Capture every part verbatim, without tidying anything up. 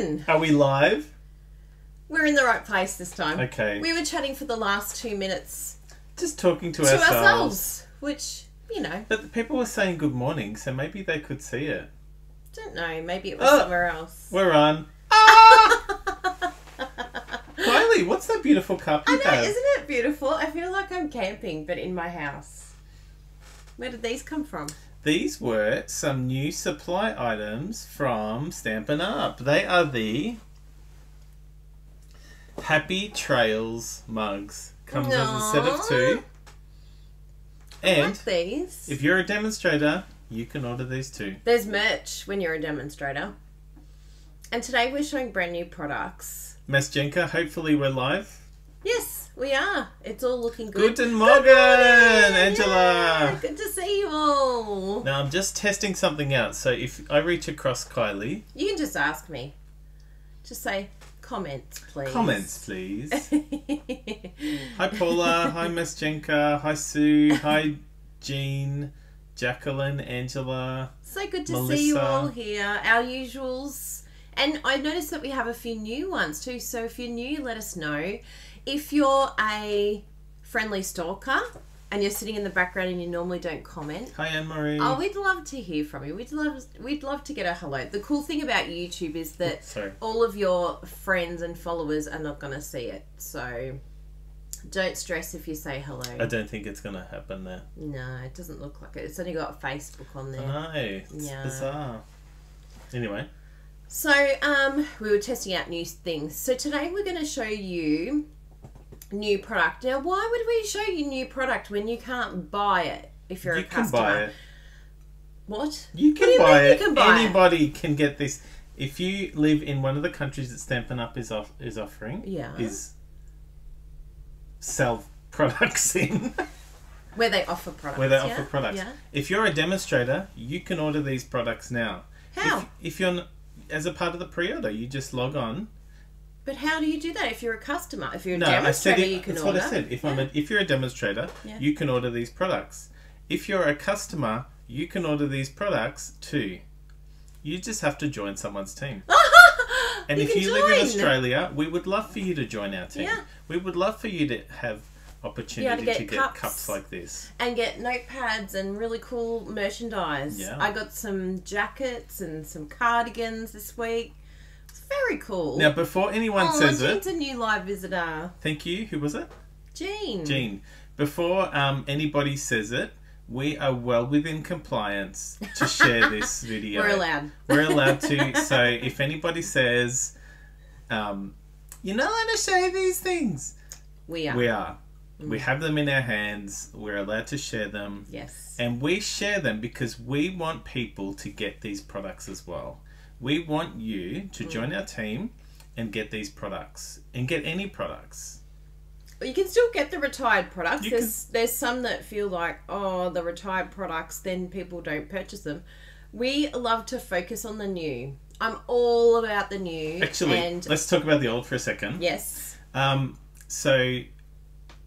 on? Are we live? We're in the right place this time. Okay. We were chatting for the last two minutes. Just talking to, to ourselves. ourselves. Which, you know. But people were saying good morning, so maybe they could see it. Don't know. Maybe it was oh, somewhere else. We're on. Ah! Kylie, what's that beautiful cup you I know, have? Isn't it beautiful? I feel like I'm camping, but in my house. Where did these come from? These were some new supply items from Stampin' Up! They are the Happy Trails mugs. Comes Aww. as a set of two. And I like these. If you're a demonstrator, you can order these too. There's merch when you're a demonstrator. And today we're showing brand new products. Miss Jenka, hopefully we're live. Yes, we are. It's all looking good. Guten Morgen, good Angela. Yeah, good to see you all. Now, I'm just testing something out. So if I reach across Kylie... You can just ask me. Just say, comments, please. Comments, please. Hi, Paula. Hi, Miss Jenka. Hi, Sue. Hi, Jean, Jacqueline, Angela. So good to Melissa. see you all here. Our usuals. And I noticed that we have a few new ones too. So if you're new, let us know. If you're a friendly stalker and you're sitting in the background and you normally don't comment. Hi, Anne-Marie. Oh, we'd love to hear from you. We'd love we'd love to get a hello. The cool thing about YouTube is that Sorry. all of your friends and followers are not going to see it. So don't stress if you say hello. I don't think it's going to happen there. No, it doesn't look like it. It's only got Facebook on there. I know. It's yeah. bizarre. Anyway. So um, we were testing out new things. So today we're going to show you... new product. Now, why would we show you new product when you can't buy it if you're you a customer? You can buy it. What? You can what do you buy mean? it. You can buy Anybody it? can get this. If you live in one of the countries that Stampin' Up! is off, is offering, yeah. is sell products in. Where they offer products. Where they yeah? offer products. Yeah. If you're a demonstrator, you can order these products now. How? If, if you're, as a part of the pre-order, you just log on. But how do you do that if you're a customer? If you're a no, demonstrator, I said it, you can that's order. That's what I said. If, yeah. I'm a, if you're a demonstrator, yeah. you can order these products. If you're a customer, you can order these products too. You just have to join someone's team. and you if you join. live in Australia, we would love for you to join our team. Yeah. We would love for you to have opportunity yeah, to, get, to get, cups, get cups like this. And get notepads and really cool merchandise. Yeah. I got some jackets and some cardigans this week. Very cool. Now, before anyone oh, says Jean's it... Oh, a new live visitor. Thank you. Who was it? Jean. Jean. Before um, anybody says it, we are well within compliance to share this video. We're allowed. We're allowed to. So, if anybody says, um, you're not allowed to share these things. We are. We are. Mm. We have them in our hands. We're allowed to share them. Yes. And we share them because we want people to get these products as well. We want you to join mm. our team and get these products and get any products. You can still get the retired products. You there's can... there's some that feel like, oh, the retired products, then people don't purchase them. We love to focus on the new. I'm all about the new. Actually, and... let's talk about the old for a second. Yes. Um, so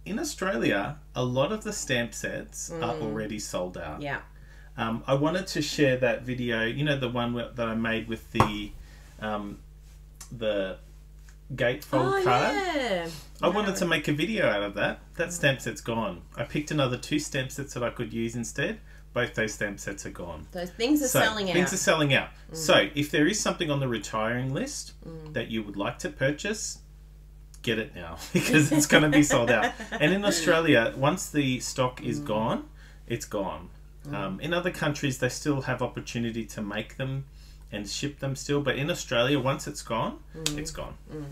in Australia, a lot of the stamp sets mm. are already sold out. Yeah. Um, I wanted to share that video, you know, the one that I made with the um, the gatefold oh, card. Yeah. I no. wanted to make a video out of that. That stamp set's gone. I picked another two stamp sets that I could use instead. Both those stamp sets are gone. Those things are so, selling out. Things are selling out. Mm. So if there is something on the retiring list mm. that you would like to purchase, get it now because it's going to be sold out. And in Australia, once the stock is mm. gone, it's gone. Um, in other countries, they still have opportunity to make them and ship them still. But in Australia, once it's gone, mm. it's gone. Mm.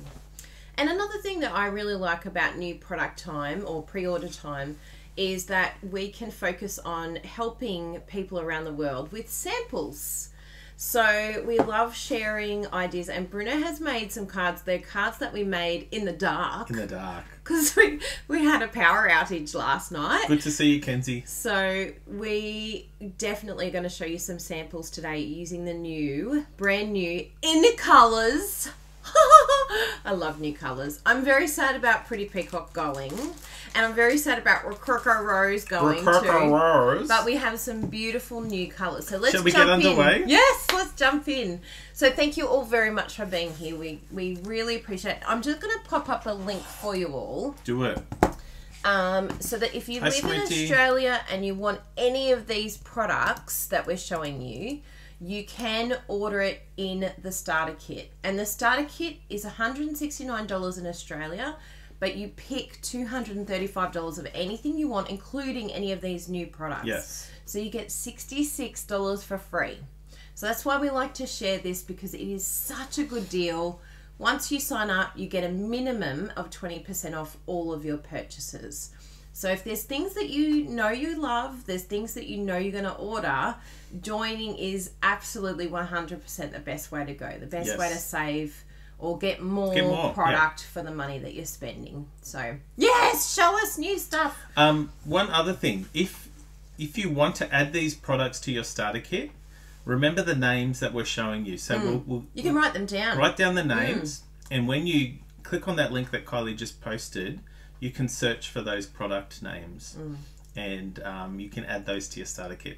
And another thing that I really like about new product time or pre-order time is that we can focus on helping people around the world with samples. So we love sharing ideas. And Bruno has made some cards. They're cards that we made in the dark. In the dark. Because we, we had a power outage last night. Good to see you, Kenzie. So we definitely are going to show you some samples today using the new, brand new In Colours I love new colours. I'm very sad about Pretty Peacock going, and I'm very sad about Rococo Rose going Rococo too. Rose. But we have some beautiful new colours. So let's Shall we jump get underway? In. Yes, let's jump in. So thank you all very much for being here. We we really appreciate it. I'm just going to pop up a link for you all. Do it. Um, so that if you Hi, live sweetie. in Australia and you want any of these products that we're showing you, you can order it in the starter kit. And the starter kit is one hundred sixty-nine dollars in Australia, but you pick two hundred thirty-five dollars of anything you want, including any of these new products. Yes. So you get sixty-six dollars for free. So that's why we like to share this, because it is such a good deal. Once you sign up, you get a minimum of twenty percent off all of your purchases. So if there's things that you know you love, there's things that you know you're going to order, joining is absolutely one hundred percent the best way to go. The best yes. way to save or get more, get more product yeah. for the money that you're spending. So, yes, show us new stuff. Um, one other thing, if if you want to add these products to your starter kit, remember the names that we're showing you. So mm. we'll, we'll you can write them down. Write down the names, mm. and when you click on that link that Kylie just posted, you can search for those product names mm. and um, you can add those to your starter kit.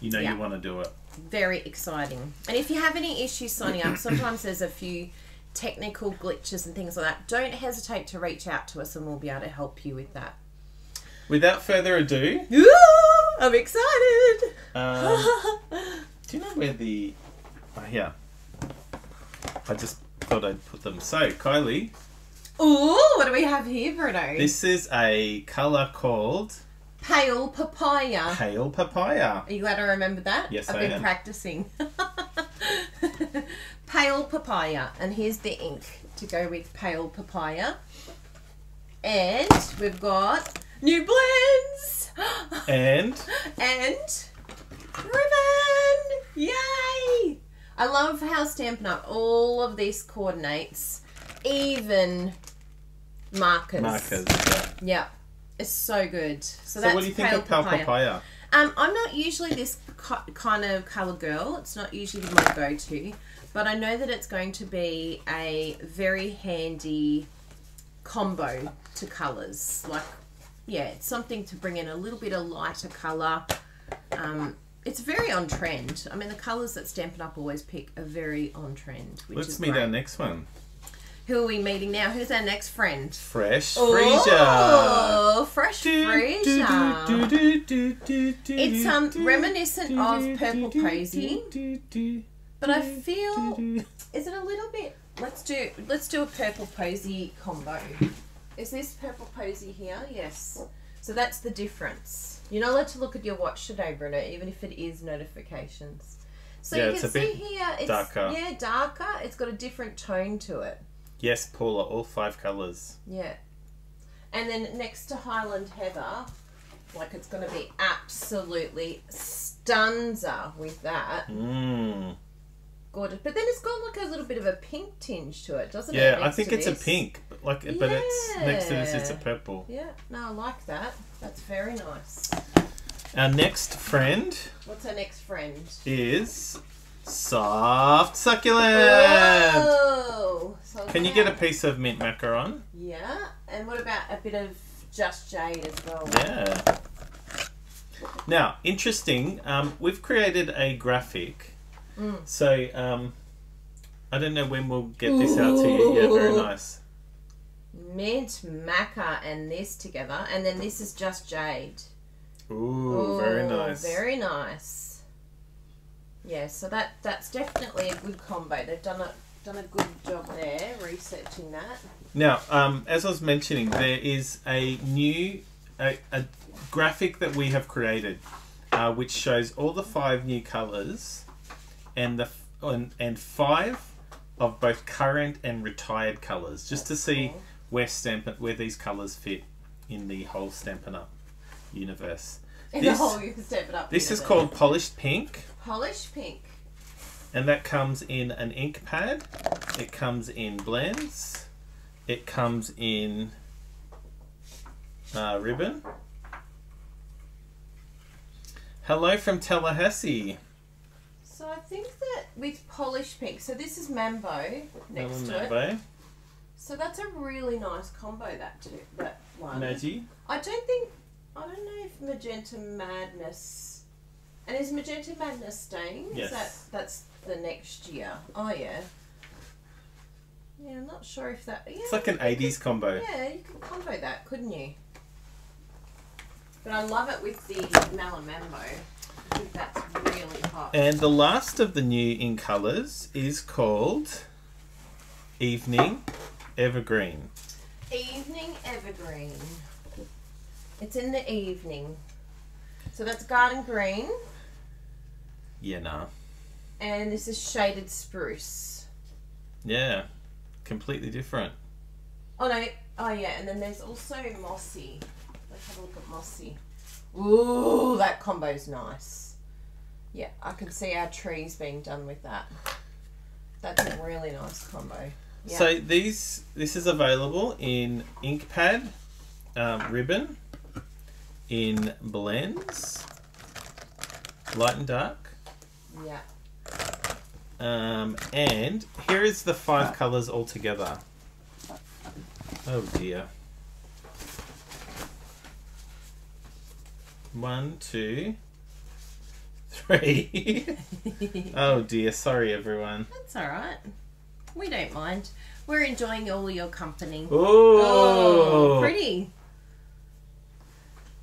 You know yeah. you want to do it. Very exciting. And if you have any issues signing up, sometimes there's a few technical glitches and things like that. Don't hesitate to reach out to us and we'll be able to help you with that. Without further ado... Ooh, I'm excited! Um, do you know where the... Oh, yeah. I just thought I'd put them. So, Kylie... Oh, what do we have here, Bruno? This is a colour called... Pale papaya. Pale papaya. Are you glad I remembered that? Yes, I've I been am. practising. Pale papaya. And here's the ink to go with pale papaya. And we've got new blends. And? And ribbon. Yay. I love how Stampin' Up! All of this coordinates... even markers. Markers, yeah. Yeah. It's so good. So, so that's what do you think of Pale Papaya? papaya? Um, I'm not usually this kind of colour girl. It's not usually my go-to. But I know that it's going to be a very handy combo to colours. Like, yeah, it's something to bring in a little bit of lighter colour. Um, it's very on trend. I mean, the colours that Stampin' Up! Always pick are very on trend. Which Let's is meet great. our next one. Who are we meeting now? Who's our next friend? Fresh Freezer. Oh, Fresh Freezer. It's um reminiscent of Purple Posy, but I feel is it a little bit. Let's do let's do a Purple Posy combo. Is this Purple Posy here? Yes. So that's the difference. You're not allowed to look at your watch today, Bruno, even if it is notifications. So yeah, you can see here, it's darker. yeah darker. It's got a different tone to it. Yes, Paula, all five colours. Yeah. And then next to Highland Heather, like it's going to be absolutely stunza with that. Mmm. Gorgeous. But then it's got like a little bit of a pink tinge to it, doesn't yeah, it? Yeah, I think it's this? a pink, but, like, yeah. but it's next to this, it's a purple. Yeah, no, I like that. That's very nice. Our next friend. What's our next friend? Is... Soft succulent. Whoa, so Can you get a piece of mint macaron? Yeah, and what about a bit of just jade as well? Yeah. Now, interesting. Um, we've created a graphic, mm. so um, I don't know when we'll get this Ooh. out to you. Yeah, very nice. Mint maca and this together, and then this is just jade. Ooh, Ooh very nice. Very nice. Yeah, so that that's definitely a good combo. They've done a done a good job there researching that. Now, um, as I was mentioning, there is a new a, a graphic that we have created, uh, which shows all the five new colours, and the and, and five of both current and retired colours, just that's to see cool. where Stampin' where these colours fit in the whole Stampin' Up! Universe. In this, the whole Stampin' Up! This universe. is called Polished Pink. Polished Pink. And that comes in an ink pad. It comes in blends. It comes in uh, ribbon. Hello from Tallahassee. So I think that with Polished Pink. So this is Mambo next Mambo to Mambo. it. So that's a really nice combo, that too, that one. Maggie? I don't think, I don't know if Magenta Madness, and is Magenta Madness staying? Yes. Is that, that's the next year. Oh, yeah. Yeah, I'm not sure if that... Yeah, it's like an eighties could, combo. Yeah, you could combo that, couldn't you? But I love it with the Malamambo. I think that's really hot. And the last of the new In Colours is called Evening Evergreen. Evening Evergreen. It's in the evening. So that's Garden Green. Yeah, nah. And this is Shaded Spruce. Yeah. Completely different. Oh no, oh yeah, and then there's also Mossy. Let's have a look at Mossy. Ooh, that combo's nice. Yeah, I can see our trees being done with that. That's a really nice combo. Yeah. So these, this is available in ink pad, um, ribbon, in blends, light and dark. Yeah. Um, and here is the five colours all together. Oh dear. One, two, three. Oh dear, sorry everyone. That's alright. We don't mind. We're enjoying all your company. Ooh. Oh, pretty.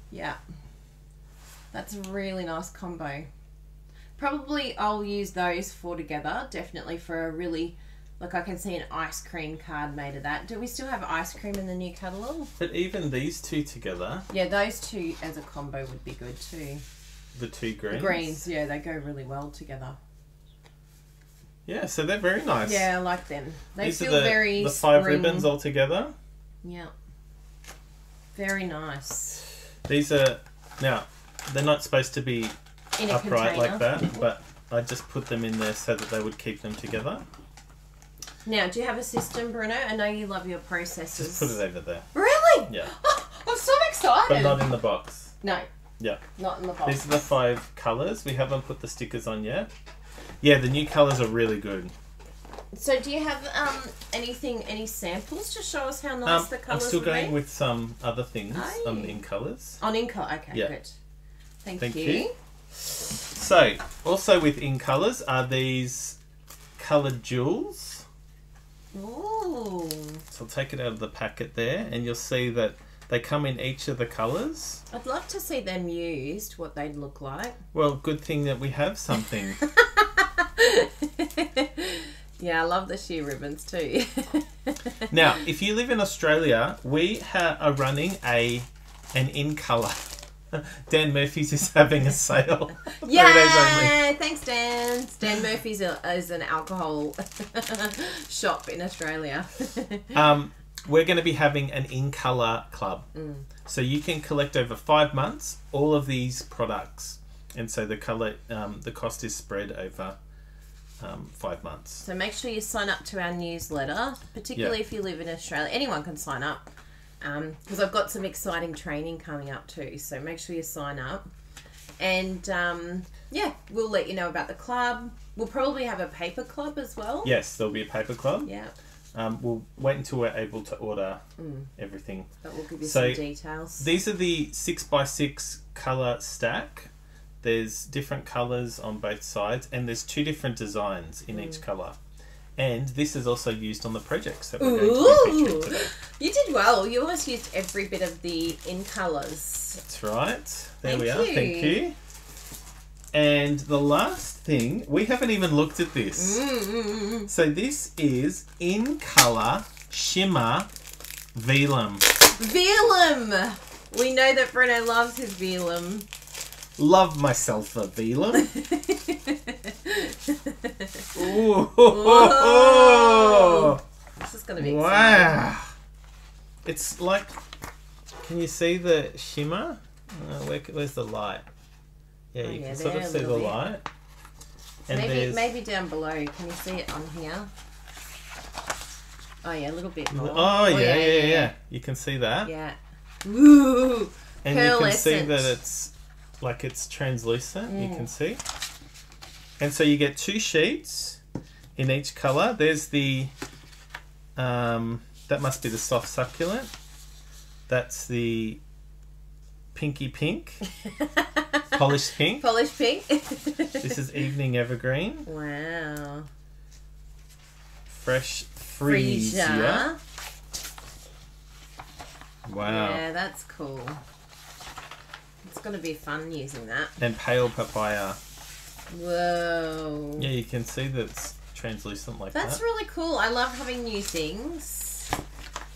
Yeah. That's a really nice combo. Probably I'll use those four together, definitely for a really, like I can see an ice cream card made of that. Do we still have ice cream in the new catalogue? But even these two together. Yeah, those two as a combo would be good too. The two greens? The greens, yeah, they go really well together. Yeah, so they're very nice. Yeah, I like them. They these feel are the, very the five spring. ribbons all together. Yeah. Very nice. These are, now, they're not supposed to be in a upright container. Like that, but I just put them in there so that they would keep them together. Now, do you have a system, Bruno? I know you love your processes. Just put it over there. Really? Yeah. Oh, I'm so excited. But not in the box. No. Yeah. Not in the box. These are the five colours. We haven't put the stickers on yet. Yeah, the new colours are really good. So do you have um, anything, any samples to show us how nice um, the colours are? I'm still going made? with some other things Aye. on the In Colours. On In Colours, okay, yeah. good. Thank, Thank you. you. So, also with In Colours are these coloured jewels. Ooh. So I'll take it out of the packet there, and you'll see that they come in each of the colours. I'd love to see them used, what they'd look like. Well, good thing that we have something. Yeah, I love the sheer ribbons too. Now, if you live in Australia, we are running a an In Colour. Dan Murphy's is having a sale. Yeah, thanks Dan. Dan Murphy's a, is an alcohol shop in Australia. um, we're going to be having an In Colour club. Mm. So you can collect over five months all of these products. And so the colour, um, the cost is spread over um, five months. So make sure you sign up to our newsletter, particularly yeah. if you live in Australia. Anyone can sign up. Because um, I've got some exciting training coming up too, so make sure you sign up. And um, yeah, we'll let you know about the club. We'll probably have a paper club as well. Yes, there'll be a paper club. Yeah. Um, we'll wait until we're able to order mm. everything. But we'll give you so some details. These are the six by six colour stack. There's different colours on both sides, and there's two different designs in mm. each colour. And this is also used on the projects that we're going to be featuring today. You did well. You almost used every bit of the In Colours. That's right. There we are. Thank you. And the last thing, we haven't even looked at this. Mm. So this is In Colour Shimmer Vellum. Vellum. We know that Bruno loves his vellum. Love myself a vellum. Ooh. Whoa. This is going to be exciting. Wow. It's like, can you see the shimmer? Uh, where, where's the light? Yeah, oh, you yeah, can sort of see the light. And maybe, maybe down below. Can you see it on here? Oh, yeah, a little bit more. Oh, oh yeah, yeah, yeah, yeah, yeah. You can see that. Yeah. Ooh. And you can see that it's like it's translucent. Mm. You can see. And so you get two sheets in each colour. There's the, um, that must be the soft succulent. That's the pinky pink. Polished pink. Polished pink. This is Evening Evergreen. Wow. Fresh Freezer. Freezer. Wow. Yeah, that's cool. It's going to be fun using that. And Pale Papaya. Whoa. Yeah, you can see that it's translucent like that's that. That's really cool. I love having new things.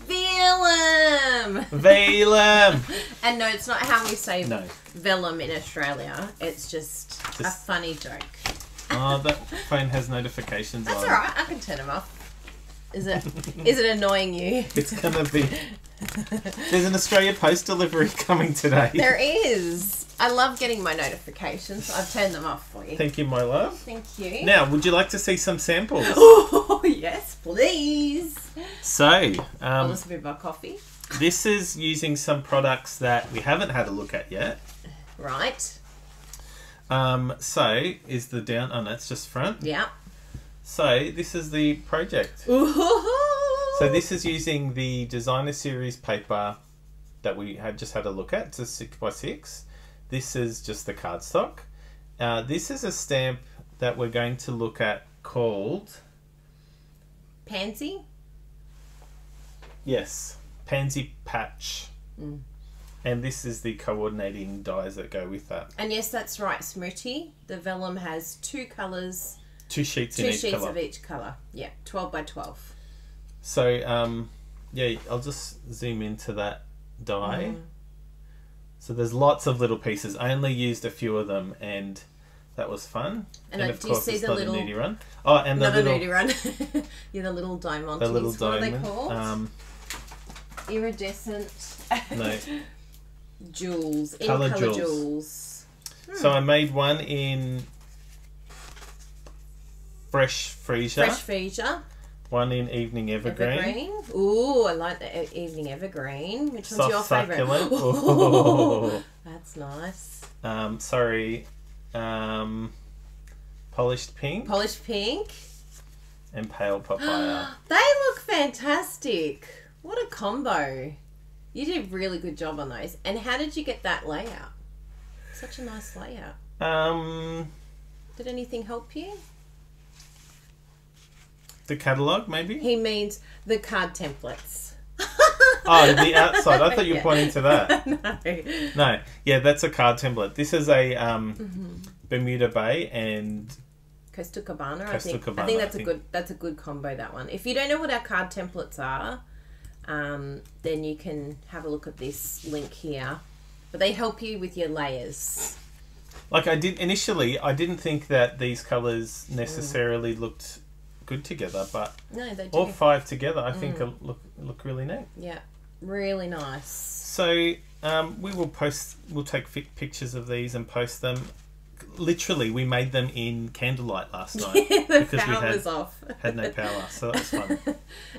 Vellum. Vellum. And no, it's not how we say no. Vellum in Australia. It's just, just a funny joke. Oh, that phone has notifications that's on. That's all right. I can turn them off. Is it, is it annoying you? It's going to be... There's an Australia Post delivery coming today. There is. I love getting my notifications. I've turned them off for you. Thank you, my love. Thank you. Now, would you like to see some samples? Oh, yes, please. So, um, I'll just move my coffee. This is using some products that we haven't had a look at yet. Right. Um, so, is the down... Oh, no, it's just front. Yeah. So, this is the project. Ooh-hoo-hoo. So, this is using the designer series paper that we had just had a look at. It's a six by six. This is just the cardstock. Uh, this is a stamp that we're going to look at called... Pansy? Yes. Pansy Patch. Mm. And this is the coordinating dies that go with that. And yes, that's right, Smriti. The vellum has two colours... Two sheets in each colour. Two sheets of each colour. Yeah, twelve by twelve. So, um, yeah, I'll just zoom into that die. Mm. So there's lots of little pieces. I only used a few of them, and that was fun. And, and of do course, you see it's the not little, a nudie run. Oh, and the not little... Not a nudie run. Yeah, the little diamonds. The little diamond. What are they called? Um, Iridescent. No. Jewels. In colour jewels. jewels. Hmm. So I made one in... Fresh Freezer. Fresh Freezer. One in Evening Evergreen. Evergreen. Ooh, I like the Evening Evergreen. Which Soft one's your favourite? Oh, that's nice. Um, sorry. Um, Polished Pink. Polished Pink. And Pale Papaya. They look fantastic. What a combo. You did a really good job on those. And how did you get that layout? Such a nice layout. Um. Did anything help you? The catalogue, maybe? He means the card templates. Oh, the outside. I thought you were yeah. pointing to that. No. No. Yeah, that's a card template. This is a um, mm-hmm. Bermuda Bay and... Costa Cabana, Costa I think. Cabana, I think that's I think. a good that's a good combo, that one. If you don't know what our card templates are, um, then you can have a look at this link here. But they help you with your layers. Like I did... Initially, I didn't think that these colours necessarily mm. looked... good together, but no, they do. All five together I mm. think look look really neat. Yeah, really nice. So um, we will post, we'll take pictures of these and post them. Literally, we made them in candlelight last night. Yeah, the because power we had, was off. Had no power, so that was fun.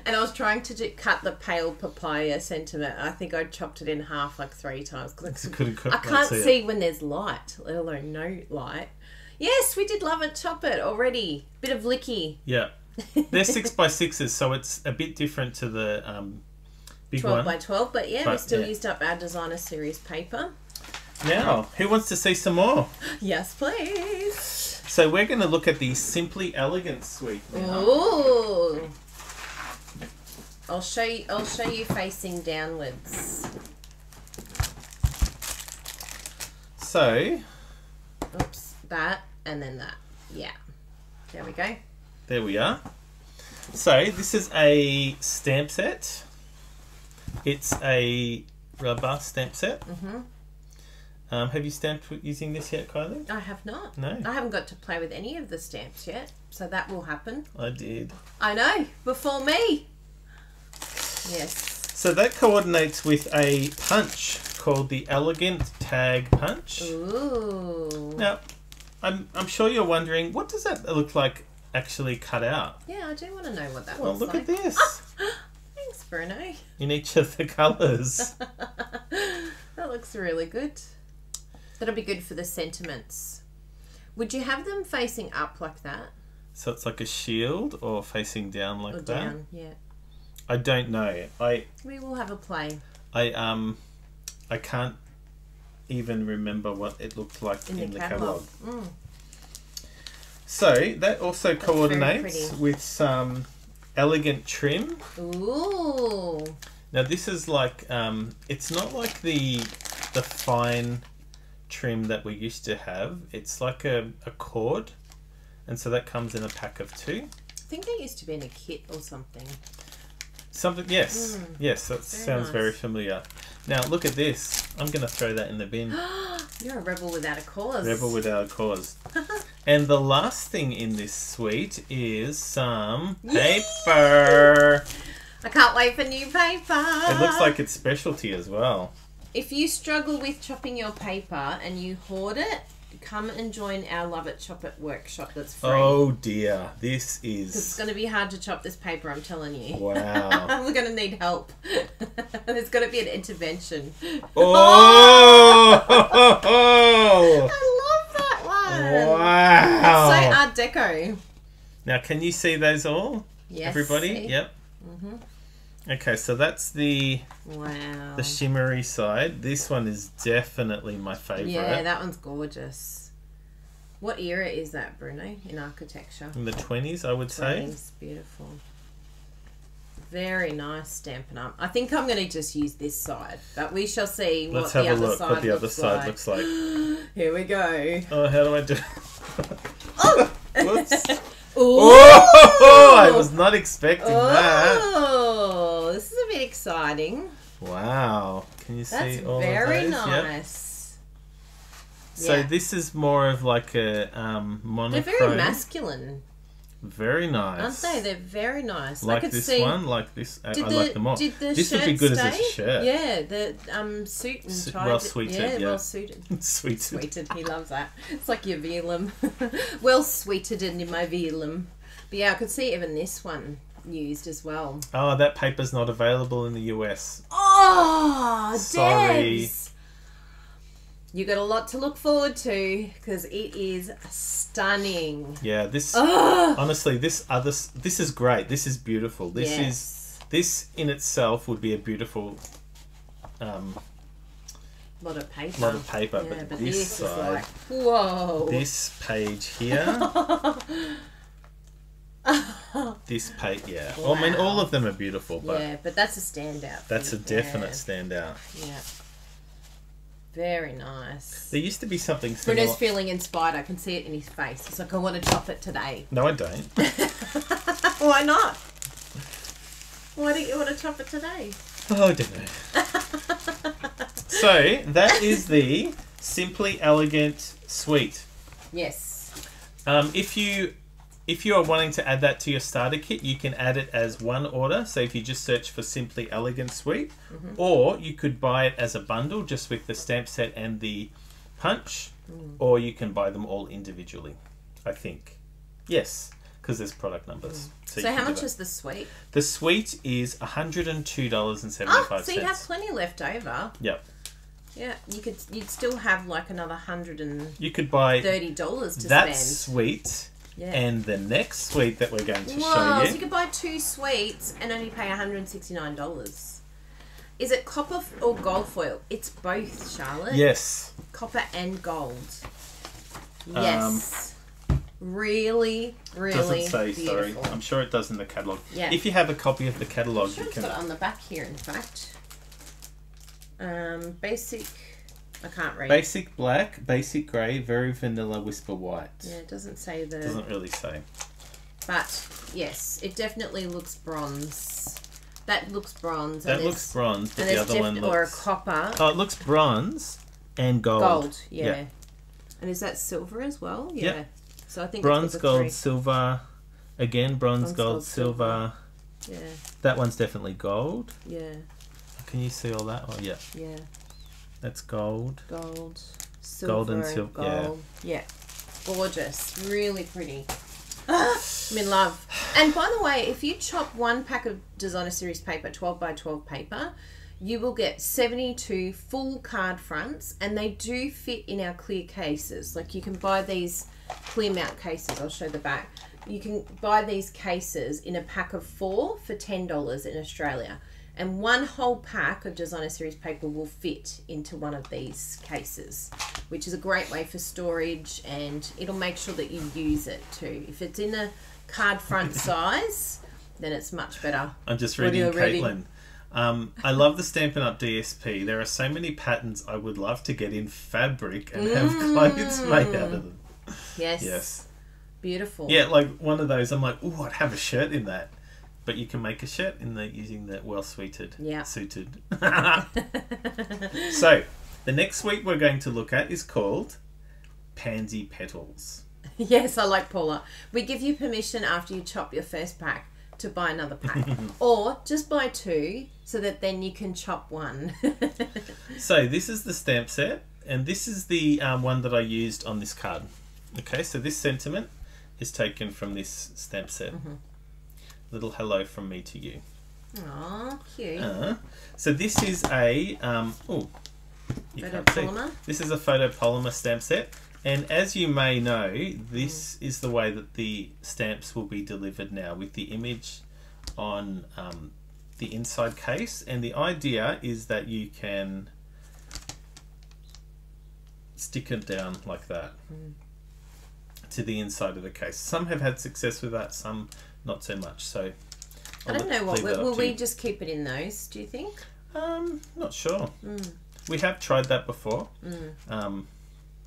And I was trying to do, cut the Pale Papaya sentiment. I think I chopped it in half like three times. Cause I, could, I can't see, see when there's light, let alone no light. Yes, we did love it, chop it already. Bit of licky. Yeah. They're six by sixes, so it's a bit different to the um, big twelve one. Twelve by twelve, but yeah, but, we still yeah. used up our designer series paper. Now, who wants to see some more? Yes, please. So we're going to look at the Simply Elegant suite now. Ooh. I'll show you. I'll show you facing downwards. So. Oops. That and then that. Yeah. There we go. There we are. So this is a stamp set. It's a rubber stamp set. Mm-hmm. Um, have you stamped using this yet, Kylie? I have not. No. I haven't got to play with any of the stamps yet, so that will happen. I did. I know. Before me. Yes. So that coordinates with a punch called the Elegant Tag Punch. Ooh. Now, I'm, I'm sure you're wondering, what does that look like actually cut out? Yeah, I do want to know what that well, looks like. Well, look at this. Oh, thanks, Bruno. In each of the colours. That looks really good. That'll be good for the sentiments. Would you have them facing up like that? So it's like a shield, or facing down like or that? Down, yeah. I don't know. I We will have a play. I um I can't even remember what it looked like in, in the, the catalogue. Mm. So that also That's coordinates with some elegant trim. Ooh. Now this is like um it's not like the the fine trim that we used to have. It's like a, a cord. And so that comes in a pack of two. I think they used to be in a kit or something. Something, yes. Mm, yes, that very sounds nice. Very familiar. Now, look at this. I'm going to throw that in the bin. You're a rebel without a cause. Rebel without a cause. And the last thing in this suite is some Yay! paper. I can't wait for new paper. It looks like it's specialty as well. If you struggle with chopping your paper and you hoard it, come and join our Love It Chop It workshop that's free. Oh dear, this is... It's going to be hard to chop this paper, I'm telling you. Wow. We're going to need help. There's going to be an intervention. Oh! I love that one. Wow. It's so Art Deco. Now, can you see those all? Yes. Everybody? See? Yep. Mm-hmm. Okay, so that's the wow. the shimmery side. This one is definitely my favourite. Yeah, that one's gorgeous. What era is that, Bruno, in architecture? In the twenties, I would say. Beautiful. Very nice Stampin' Up. I think I'm going to just use this side, but we shall see what the other side looks like. Let's have a look what the other side looks like. Here we go. Oh, how do I do Oh! Whoops. Oh! I was not expecting oh. that. This is a bit exciting. Wow. Can you see all of those? That's very nice. Yep. Yeah. So this is more of like a um, monochrome. They're very masculine. Very nice. Aren't they? They're very nice. Like I could this see... one, like this. Did I the, like them all. Did the this would be good stay? As a shirt. Yeah, the um, suit and Su tie. Well suited. Yeah, yeah. well suited. Suited. Suited. He loves that. It's like your velum. Well suited in my velum. But yeah, I could see even this one used as well. Oh, that paper's not available in the U S. Oh, sorry. Debs. You got a lot to look forward to because it is stunning. Yeah, this oh. honestly, this other this is great. This is beautiful. This yes. is this in itself would be a beautiful um lot of paper. Lot of paper, yeah, but, but this, this side, like, whoa. This page here. This page, yeah. Wow. Well, I mean, all of them are beautiful, but yeah, but that's a standout. That's a definite yeah. standout. Yeah. Very nice. There used to be something similar. Bruno's feeling inspired. I can see it in his face. It's like, I want to chop it today. No, I don't. Why not? Why don't you want to chop it today? Oh, I don't know. So that is the Simply Elegant suite. Yes. Um, if you. If you are wanting to add that to your starter kit, you can add it as one order. So if you just search for Simply Elegant Suite, mm-hmm. or you could buy it as a bundle just with the stamp set and the punch, mm. or you can buy them all individually, I think. Yes, because there's product numbers. Mm. So, so how much is the suite? The suite is one hundred and two dollars and seventy-five cents. Oh, so you have plenty left over. Yep. Yeah, you could, you'd still have like another one hundred and thirty dollars you could buy to spend. That suite... Yeah. And the next suite that we're going to Whoa, show you. So you can buy two suites and only pay one hundred and sixty-nine dollars. Is it copper or gold foil? It's both, Charlotte. Yes. Copper and gold. Yes. Um, really, really doesn't say, beautiful. Sorry. I'm sure it does in the catalogue. Yeah. If you have a copy of the catalogue, sure you can... It's got it on the back here, in fact. Um, basic... I can't read. Basic black, basic grey, very vanilla, whisper white. Yeah, it doesn't say the... Doesn't really say. But, yes, it definitely looks bronze. That looks bronze. That looks bronze, but the other one looks... Or a copper. Oh, it looks bronze and gold. Gold, yeah. yeah. And is that silver as well? Yeah. Yep. So I think bronze, gold, three. silver. Again, bronze, bronze gold, gold, silver. Yeah. That one's definitely gold. Yeah. Can you see all that? Oh, yeah. Yeah. That's gold. Gold. Silver. Gold and silver. Gold. Yeah. yeah. Gorgeous. Really pretty. Ah, I'm in love. And by the way, if you chop one pack of designer series paper, twelve by twelve paper, you will get seventy-two full card fronts, and they do fit in our clear cases. Like, you can buy these clear mount cases. I'll show the back. You can buy these cases in a pack of four for ten dollars in Australia, and one whole pack of Designer Series paper will fit into one of these cases, which is a great way for storage, and it'll make sure that you use it too. If it's in a card front size, then it's much better. I'm just reading Caitlin. Reading? Um, I love the Stampin' Up! D S P. There are so many patterns I would love to get in fabric and mm. have clothes made out of them. Yes. Yes. Beautiful. Yeah, like one of those, I'm like, oh, I'd have a shirt in that. But you can make a shirt in the, using the well-suited, yeah. suited. So, the next week we're going to look at is called Pansy Petals. Yes, I like Paula. We give you permission after you chop your first pack to buy another pack, or just buy two so that then you can chop one. So this is the stamp set, and this is the um, one that I used on this card. Okay, so this sentiment is taken from this stamp set. Mm-hmm. Little hello from me to you. Aw, cute. Uh, so this is a um, oh, you can't see. This is a photopolymer stamp set. And as you may know, this mm. is the way that the stamps will be delivered now, with the image on um, the inside case. And the idea is that you can stick it down like that mm. to the inside of the case. Some have had success with that, some not so much. So I'll I don't know what, will we you. just keep it in those, do you think? Um, not sure. Mm. We have tried that before. Mm. Um.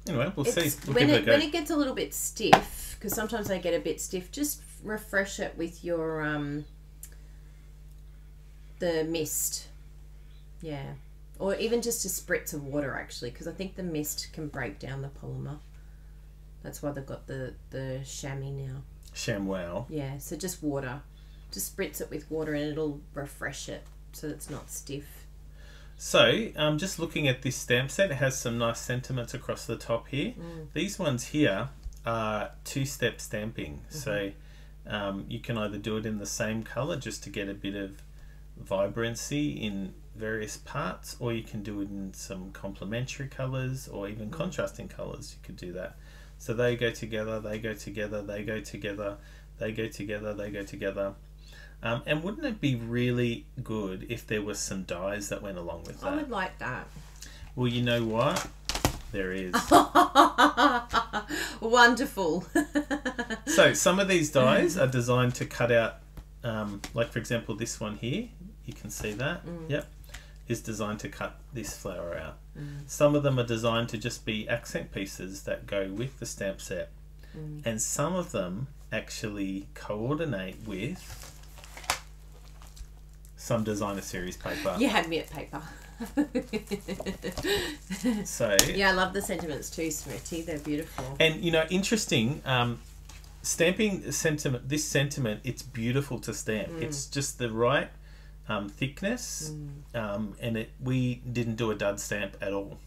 Anyway, we'll it's, see. We'll when, give it, it a go. When it gets a little bit stiff, because sometimes they get a bit stiff, just refresh it with your um, the mist. Yeah, or even just a spritz of water, actually, because I think the mist can break down the polymer. That's why they've got the the chamois now. Chamois. Yeah, so just water, just spritz it with water, and it'll refresh it so it's not stiff. So, um, just looking at this stamp set, it has some nice sentiments across the top here. Mm. These ones here are two-step stamping. Mm-hmm. So, um, you can either do it in the same colour just to get a bit of vibrancy in various parts, or you can do it in some complementary colours, or even mm. contrasting colours. You could do that. So, they go together, they go together, they go together, they go together, they go together. Um, and wouldn't it be really good if there was some dyes that went along with that? I would like that. Well, you know what? There is. Wonderful. So some of these dyes are designed to cut out, um, like for example, this one here. You can see that. Mm. Yep. Is designed to cut this flower out. Mm. Some of them are designed to just be accent pieces that go with the stamp set. Mm. And some of them actually coordinate with some Designer Series paper. You had me at paper. So yeah, I love the sentiments too, Smitty. They're beautiful. And you know, interesting. Um, stamping sentiment. This sentiment, it's beautiful to stamp. Mm. It's just the right um, thickness, mm. um, and it. We didn't do a dud stamp at all.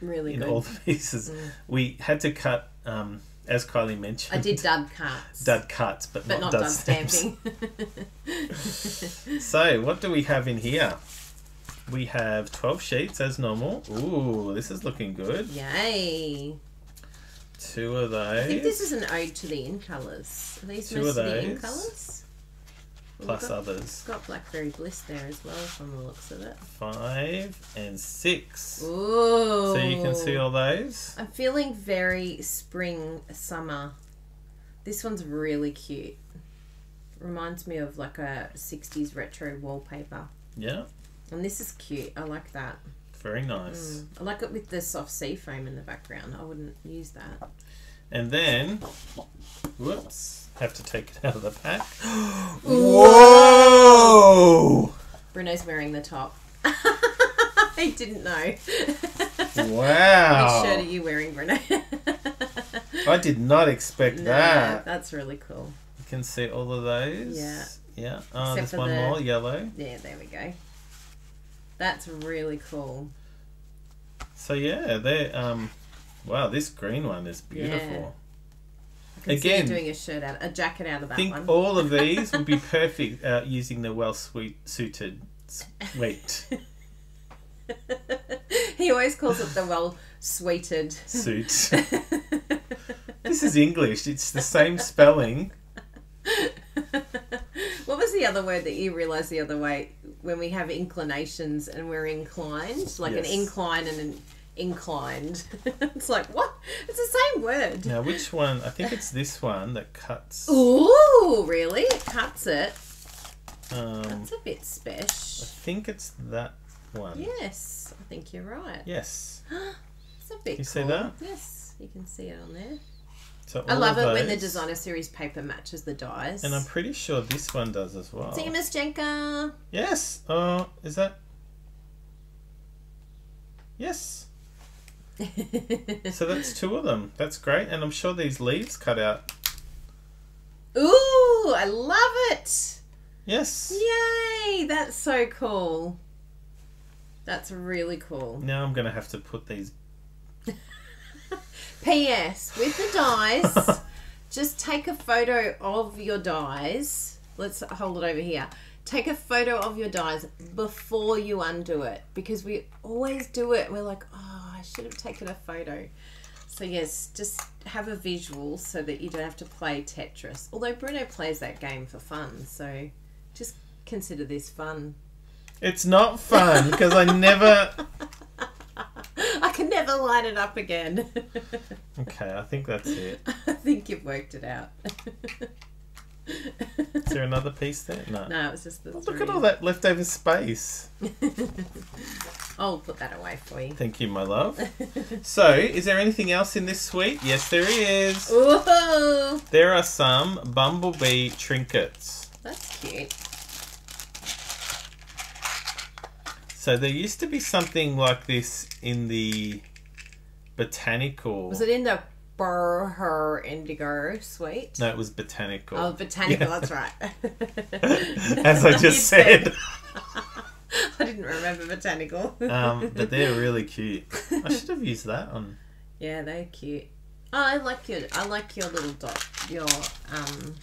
Really in good. All the pieces, mm. we had to cut. Um, As Kylie mentioned, I did dud cuts. Dud cuts, but, but not, not dud, dud stamping. So, what do we have in here? We have twelve sheets as normal. Ooh, this is looking good. Yay. Two of those. I think this is an ode to the In Colours. Are these Two most of, of the In Colours? Plus well, got, others. It's got Blackberry Bliss there as well from the looks of it. Five and six. Ooh. So you can see all those. I'm feeling very spring, summer. This one's really cute. Reminds me of like a sixties retro wallpaper. Yeah. And this is cute. I like that. Very nice. Mm. I like it with the soft sea frame in the background. I wouldn't use that. And then, whoops. Have to take it out of the pack. Whoa! Bruno's wearing the top. He didn't know. Wow. Which shirt are you wearing, Bruno? I did not expect no, that. That's really cool. You can see all of those. Yeah. Yeah. Oh, there's one the... more, yellow. Yeah, there we go. That's really cool. So, yeah, they're, um, wow, this green one is beautiful. Yeah. Again, doing a shirt out, a jacket out of that think one. Think all of these would be perfect uh, using the well suited, sweet He always calls it the well-sweeted suit. This is English. It's the same spelling. What was the other word that you realised the other way? When we have inclinations and we're inclined, like yes. an incline and an inclined. It's like, what? It's the same word. Now, which one? I think it's this one that cuts. Ooh, really? It cuts it. Um, That's a bit special. I think it's that one. Yes, I think you're right. Yes. It's a bit cool. You see that? Yes, you can see it on there. So I love it those. when the designer series paper matches the dies. And I'm pretty sure this one does as well. See you, Miss Jenka. Yes. Oh, uh, is that? Yes. So that's two of them. That's great. And I'm sure these leaves cut out. Ooh, I love it. Yes. Yay. That's so cool. That's really cool. Now I'm going to have to put these... P S With the dies, just take a photo of your dies. Let's hold it over here. Take a photo of your dies before you undo it, because we always do it. We're like, oh, I should have taken a photo. So yes, just have a visual so that you don't have to play Tetris. Although Bruno plays that game for fun, so just consider this fun. It's not fun because I never... I can never line it up again. Okay, I think that's it. I think you've worked it out. Is there another piece there? No. No, it was just the well, look at all that leftover space. I'll put that away for you. Thank you, my love. So, is there anything else in this suite? Yes, there is. Ooh. There are some bumblebee trinkets. That's cute. So there used to be something like this in the botanical... Was it in the Burr Indigo suite? No, it was botanical. Oh, botanical, yeah. That's right. As I just said. said. I didn't remember botanical. um, but they're really cute. I should have used that on... Yeah, they're cute. Oh, I like your, I like your little dot, your... Um,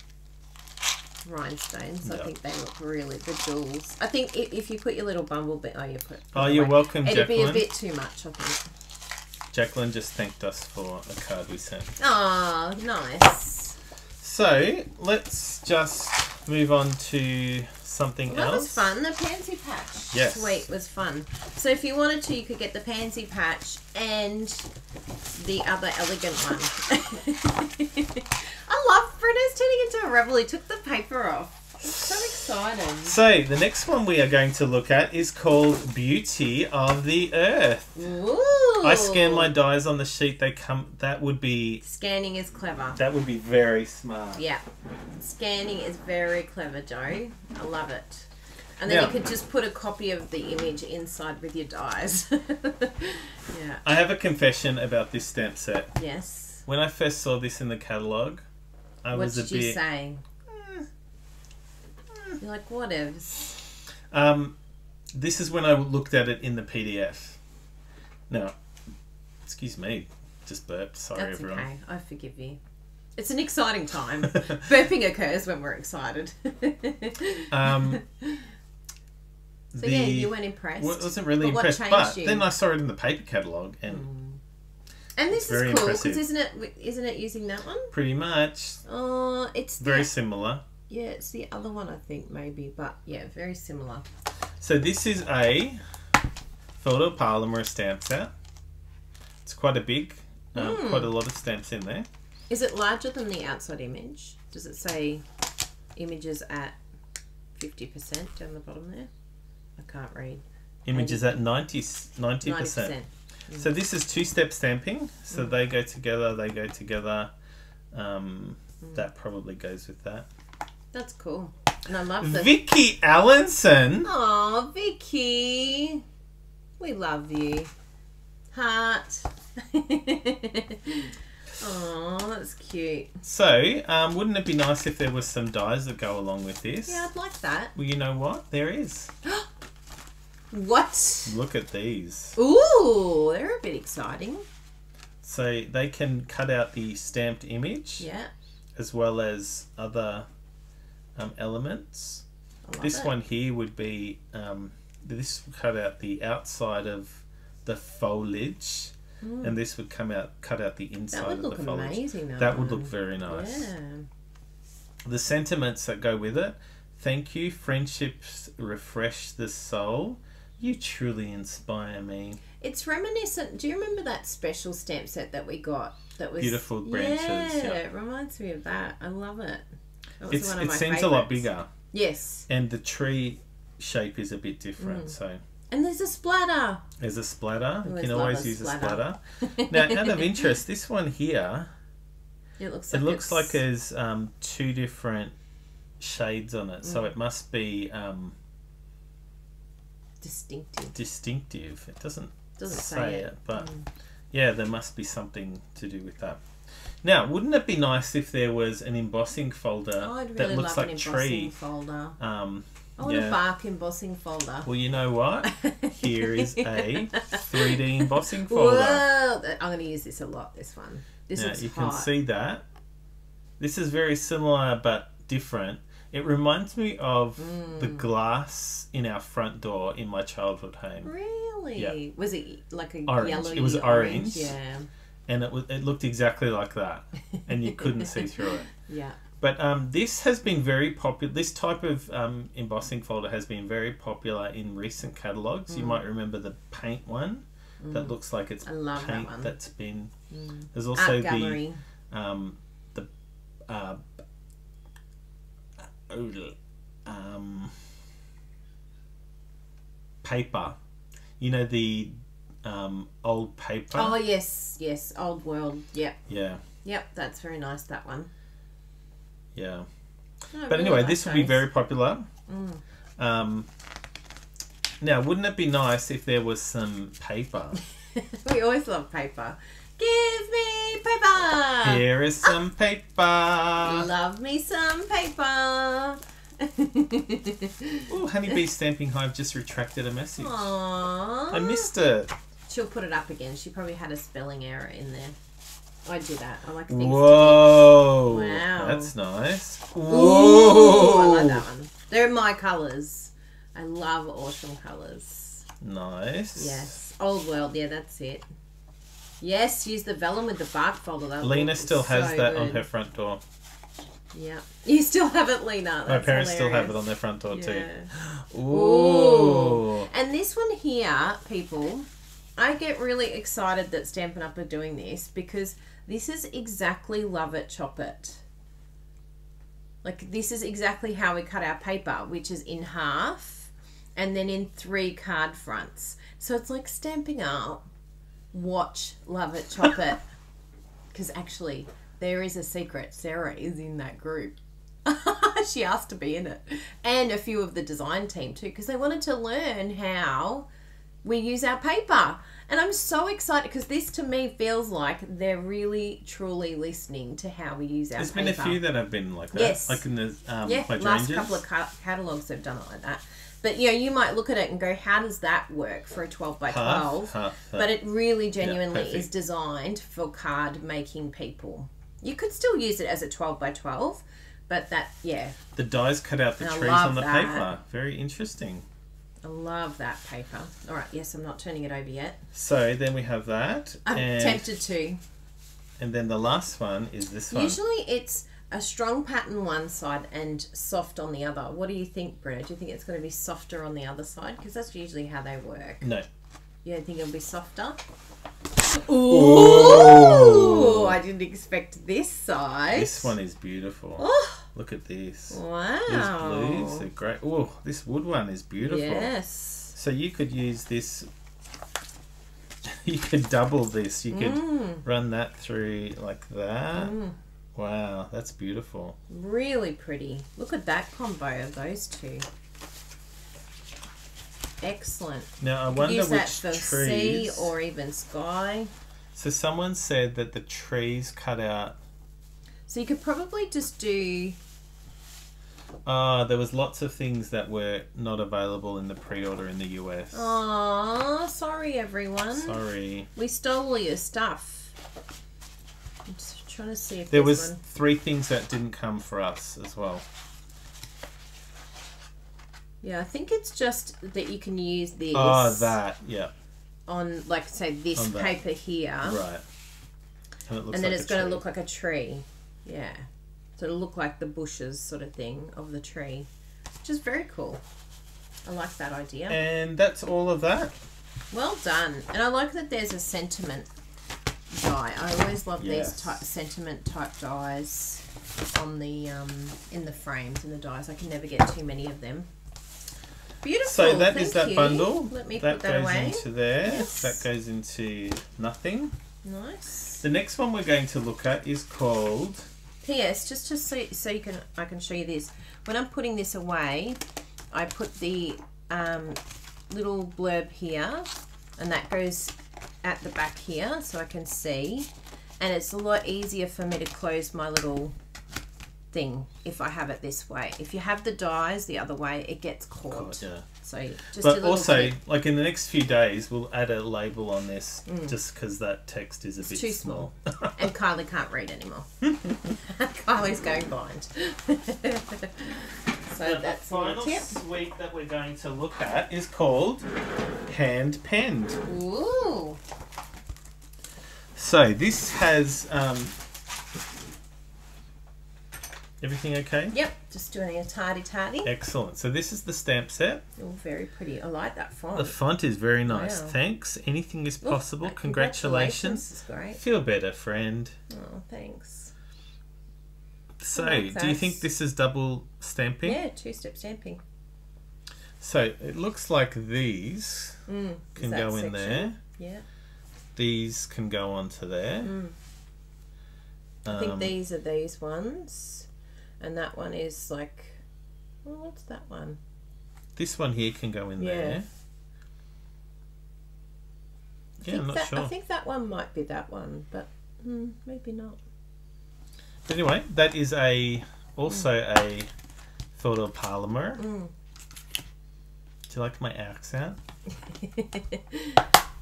rhinestones. Yep. I think they look really the jewels. I think if, if you put your little bumblebee, oh, you put. Oh, you're away. welcome, It'd Jacqueline. It'd be a bit too much, I think. Jacqueline just thanked us for a card we sent. Oh, nice. So let's just move on to something well, that else. That was fun. The Pansy Patch. Yes. Sweet was fun. So if you wanted to, you could get the Pansy Patch and the other elegant one. I love Bruno's turning into a rebel. He took the paper off. I'm so excited. So the next one we are going to look at is called Beauty of the Earth. Ooh. I scan my dies on the sheet. They come. That would be... Scanning is clever. That would be very smart. Yeah. Scanning is very clever, Joe. I love it. And then now, you could just put a copy of the image inside with your dies. Yeah. I have a confession about this stamp set. Yes. When I first saw this in the catalogue, I what was a bit... What did you say? Mm. Mm. You're like, whatevs. Um, this is when I looked at it in the P D F. Now, excuse me, just burped. Sorry, That's everyone. That's okay. I forgive you. It's an exciting time. Burping occurs when we're excited. um... So the, yeah, you weren't impressed. Well, I wasn't really but impressed, but you? then I saw it in the paper catalogue, and mm. and this is cool because isn't it isn't it using that one? Pretty much. Oh, uh, it's very the, similar. Yeah, it's the other one I think maybe, but yeah, very similar. So this is a photopolymer stamp set. It's quite a big, um, mm. quite a lot of stamps in there. Is it larger than the outside image? Does it say images at fifty percent down the bottom there? I can't read. Images at ninety percent. Mm. So this is two-step stamping. So mm. they go together, they go together. Um, mm. That probably goes with that. That's cool. And I love this. Vicky Allenson. Oh, Vicky. We love you. Heart. Oh, that's cute. So, um, wouldn't it be nice if there was some dies that go along with this? Yeah, I'd like that. Well, you know what? There is. What? Look at these. Ooh, they're a bit exciting. So they can cut out the stamped image. Yeah. As well as other um, elements. I love this it. one here would be um, this would cut out the outside of the foliage, mm. and this would come out, cut out the inside of the foliage. That would look amazing, though. That would look very nice. Yeah. The sentiments that go with it. Thank you. Friendships refresh the soul. You truly inspire me. It's reminiscent. Do you remember that special stamp set that we got? That was beautiful branches. Yeah, yeah. It reminds me of that. I love it. That was it's, one of it my seems favorites. A lot bigger. Yes. And the tree shape is a bit different. Mm. So. And there's a splatter. There's a splatter. You can always use a splatter. Now, out of interest, this one here. It looks. Like it looks it's... like there's um, two different shades on it, mm. so it must be. Um, Distinctive. Distinctive. It doesn't, doesn't say, say it, it but mm. yeah, there must be something to do with that. Now, wouldn't it be nice if there was an embossing folder oh, I'd really that looks love like an tree? Folder. Um, I want yeah. a bark embossing folder. Well, you know what? Here is a three D embossing folder. Whoa. I'm going to use this a lot. This one. This now, looks you hot. Can see that. This is very similar but different. It reminds me of mm. the glass in our front door in my childhood home. Really? Yeah. Was it like a orange. Yellow? It was orange. orange. Yeah. And it was, it looked exactly like that, and you couldn't see through it. Yeah. But um, this has been very popular. This type of um, embossing folder has been very popular in recent catalogues. Mm. You might remember the paint one mm. that looks like it's I love paint that one. That's been. Mm. There's also Art gallery. the um, the. Uh, Um, paper, you know, the um, old paper. Oh yes, yes, old world. Yep. Yeah. Yep, that's very nice. That one. Yeah. No, but really anyway, like this those. Will be very popular. Mm. Um, now, wouldn't it be nice if there was some paper? We always love paper. Give me paper. Here is some ah. paper. Love me some paper. Oh, Honeybee Stamping Hive just retracted a message. Aww. I missed it. She'll put it up again. She probably had a spelling error in there. I do that. I like things Whoa. to do. Wow. That's nice. Whoa. Ooh, I like that one. They're my colours. I love autumn colours. Nice. Yes. Old world. Yeah, that's it. Yes, use the vellum with the bark folder. That Lena still has so that good. on her front door. Yeah. You still have it, Lena. That's My parents hilarious. still have it on their front door, yeah. too. Ooh. Ooh. And this one here, people, I get really excited that Stampin' Up! Are doing this because this is exactly Love It, Chop It. Like, this is exactly how we cut our paper, which is in half and then in three card fronts. So it's like Stamping Up! Watch Love It, Chop It, because actually there is a secret. Sarah is in that group. She asked to be in it, and a few of the design team too, because they wanted to learn how we use our paper. And I'm so excited because this to me feels like they're really truly listening to how we use our There's paper. There's been a few that have been like that. Yes. Like in the um, yeah, last couple of ca catalogues they've done it like that. But, you know, you might look at it and go, how does that work for a twelve by twelve? Half, half, but it really genuinely yeah, is designed for card-making people. You could still use it as a twelve by twelve, but that, yeah. The dies cut out the and trees on the that. paper. Very interesting. I love that paper. All right, yes, I'm not turning it over yet. So then we have that. I'm and, tempted to. And then the last one is this one. Usually it's... a strong pattern one side and soft on the other. What do you think, Bruno? Do you think it's going to be softer on the other side? Because that's usually how they work. No. You don't think it'll be softer? Ooh! Ooh. I didn't expect this side. This one is beautiful. Oh. Look at this. Wow. These blues are great. Oh, this wood one is beautiful. Yes. So you could use this. You could double this. You could mm. run that through like that. Mm. Wow, that's beautiful. Really pretty. Look at that combo of those two. Excellent. Now, I wonder which trees... Use that for sea or even sky. So someone said that the trees cut out... So you could probably just do... Ah, uh, there was lots of things that were not available in the pre-order in the U S. Aww, sorry everyone. Sorry. We stole all your stuff. I'm sorry. Trying to see if there was one. Three things that didn't come for us as well. Yeah, I think it's just that you can use this. Oh, that, yeah. On, like, say, this paper here. Right. And, it looks and then like it's going to look like a tree. Yeah. So it'll look like the bushes sort of thing of the tree, which is very cool. I like that idea. And that's all of that. Well done. And I like that there's a sentiment die. I always love yes. these type sentiment type dies on the um in the frames and the dies. I can never get too many of them. Beautiful. So that Thank is that you. bundle. Let me that put that goes away. into there. Yes. That goes into nothing. Nice. The next one we're going to look at is called. P S Just to so so you can I can show you this. When I'm putting this away, I put the um little blurb here, and that goes at the back here so I can see, and it's a lot easier for me to close my little thing if I have it this way. If you have the dies the other way, it gets caught. Yeah. So just but a also bit. Like in the next few days we'll add a label on this mm. just because that text is a it's bit too small, small. And Kylie can't read anymore. Kylie's going blind. So now that's the final tip. suite that we're going to look at is called Hand-penned. Ooh. So this has um, everything okay? Yep, just doing a tardy tardy. Excellent. So this is the stamp set. Oh, very pretty. I like that font. The font is very nice. Wow. Thanks. Anything is possible. Ooh, congratulations. Congratulations. This is great. Feel better, friend. Oh, thanks. So, like do you think this is double stamping? Yeah, two-step stamping. So, it looks like these mm, can go in section? there. Yeah. These can go onto there. Mm. I um, think these are these ones. And that one is like... Well, what's that one? This one here can go in yeah. there. I yeah, I'm not that, sure. I think that one might be that one, but mm, maybe not. Anyway, that is a also mm. a photo polymer. Mm. Do you like my accent?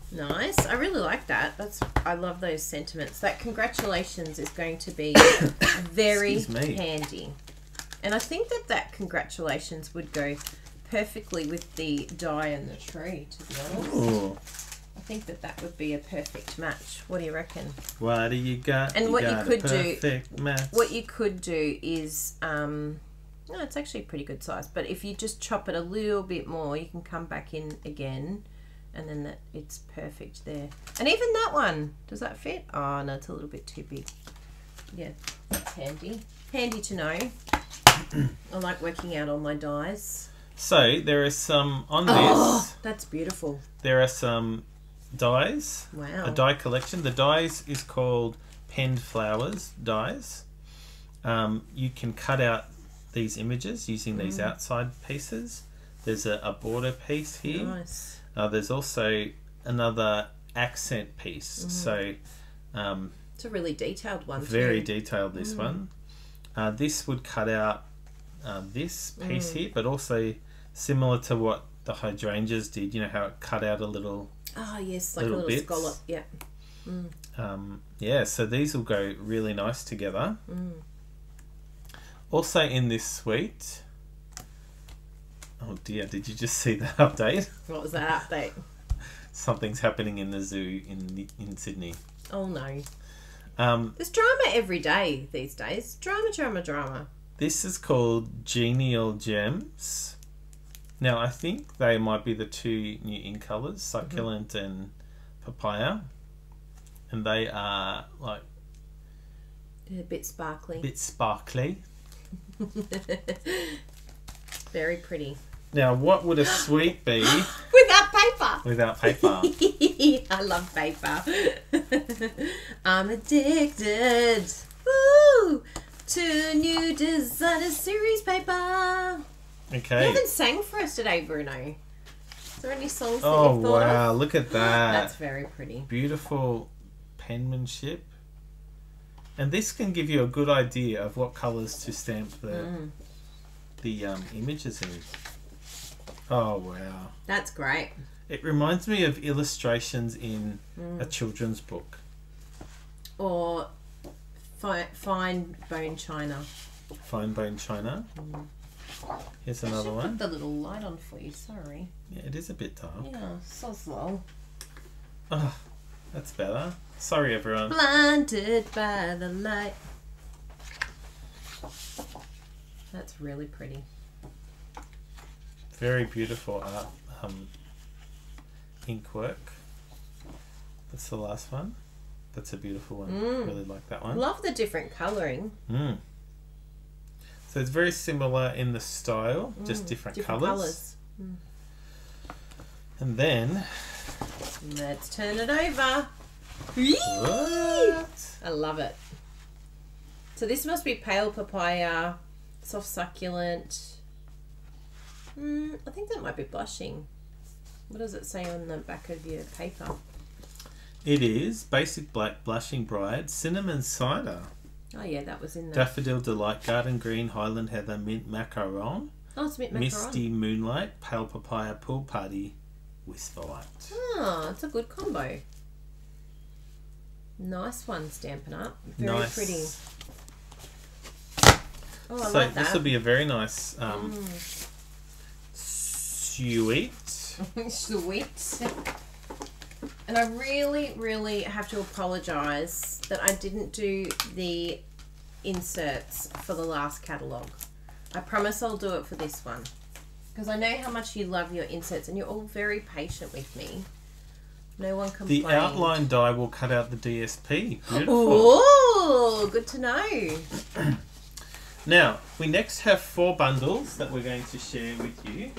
Nice. I really like that. That's I love those sentiments. That congratulations is going to be very handy. And I think that that congratulations would go perfectly with the die and the tree, to be honest. Ooh. I think that that would be a perfect match. What do you reckon? What do you got? And you what got you could do, match. what you could do is, um, no, it's actually a pretty good size. But if you just chop it a little bit more, you can come back in again, and then that it's perfect there. And even that one, does that fit? Oh no, it's a little bit too big. Yeah, that's handy. Handy to know. I like working out on my dies. So there are some on this. Oh, that's beautiful. There are some. Dies. Wow. A die collection. The dies is called Penned Flowers dies. Um, you can cut out these images using these mm. outside pieces. There's a, a border piece here. Nice. Uh, there's also another accent piece. Mm. So um, it's a really detailed one. Very too. detailed. This mm. one. Uh, this would cut out uh, this piece mm. here, but also similar to what the hydrangeas did. You know how it cut out a little. Oh yes, like little a little bits. scallop, yeah. Mm. Um, yeah, so these will go really nice together. Mm. Also in this suite, oh dear, did you just see that update? What was that update? Something's happening in the zoo in the, in Sydney. Oh no. Um, There's drama every day these days. Drama, drama, drama. This is called Genial Gems. Now, I think they might be the two new In Colours, Succulent mm-hmm. and Papaya. And they are like... They're a bit sparkly. A bit sparkly. Very pretty. Now, what would a suite be... Without paper! Without paper. I love paper. I'm addicted Woo! to new designer series paper. Okay. You haven't sang for us today, Bruno. Is there any songs that oh, you've thought wow. of? Oh, wow. Look at that. That's very pretty. Beautiful penmanship. And this can give you a good idea of what colours to stamp the, mm. the um, images in. Oh, wow. That's great. It reminds me of illustrations in mm. a children's book. Or fi fine bone china. Fine bone china. Mm. Here's another I one. I put the little light on for you, sorry. Yeah, it is a bit dark. Yeah, so slow. Oh, that's better. Sorry, everyone. Blinded by the light. That's really pretty. Very beautiful art, um, ink work. That's the last one. That's a beautiful one. Mm. Really like that one. Love the different colouring. Mm. So it's very similar in the style, mm. just different, different colours. Mm. And then... let's turn it over. What? I love it. So this must be pale papaya, soft succulent. Mm, I think that might be blushing. What does it say on the back of your paper? It is Basic Black, Blushing Bride, Cinnamon Cider. Oh, yeah, that was in there. Daffodil Delight, Garden Green, Highland Heather, Mint Macaron. Oh, it's Mint Macaron. Misty Moonlight, Pale Papaya, Pool Party, Whisper Light. Ah, it's a good combo. Nice one, Stampin' Up. Very nice. Pretty. Oh, I so like that. This will be a very nice um, mm. sweet. Sweet. And I really, really have to apologise that I didn't do the inserts for the last catalogue. I promise I'll do it for this one. Because I know how much you love your inserts and you're all very patient with me. No one complained. The outline die will cut out the D S P. Beautiful. Ooh, good to know. Now, we next have four bundles that we're going to share with you.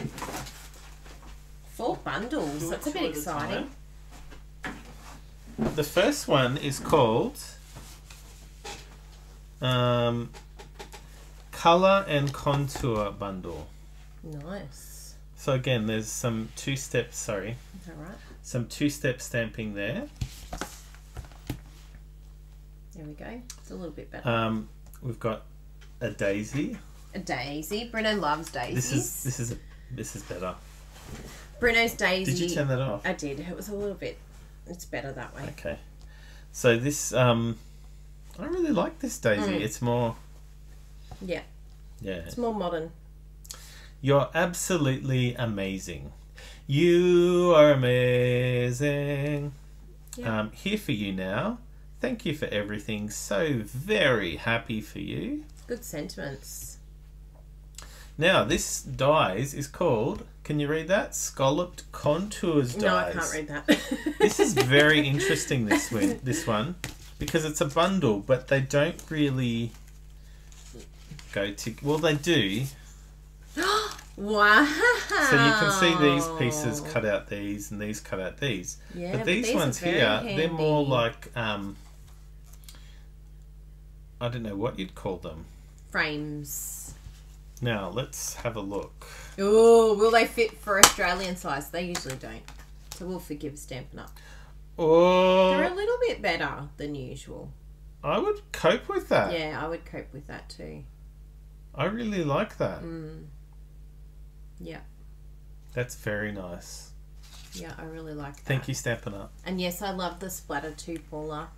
Four bundles? Two That's two a bit exciting. Time. The first one is called um, Colour and Contour Bundle. Nice. So again, there's some two-step, sorry. Is that right? Some two-step stamping there. There we go. It's a little bit better. Um, we've got a daisy. A daisy. Bruno loves daisies. This is this is a, this is better. Bruno's daisy. Did you turn that off? I did. It was a little bit. It's better that way. Okay. So this, um, I really like this daisy. Mm. It's more... yeah. Yeah. It's more modern. You're absolutely amazing. You are amazing. Yeah. Um, here for you now. Thank you for everything. So very happy for you. Good sentiments. Now, this dies is called... can you read that? Scalloped Contours Dies. No, I can't read that. This is very interesting, this one, this one, because it's a bundle, but they don't really go to... well, they do. Wow. So you can see these pieces cut out these and these cut out these. Yeah, but, but these, these ones here, handy. They're more like... Um, I don't know what you'd call them. Frames. Now, let's have a look. Oh, will they fit for Australian size? They usually don't. So we'll forgive Stampin' Up. Oh. They're a little bit better than usual. I would cope with that. Yeah, I would cope with that too. I really like that. Mm. Yeah. That's very nice. Yeah, I really like that. Thank you, Stampin' Up. And yes, I love the splatter too, Paula.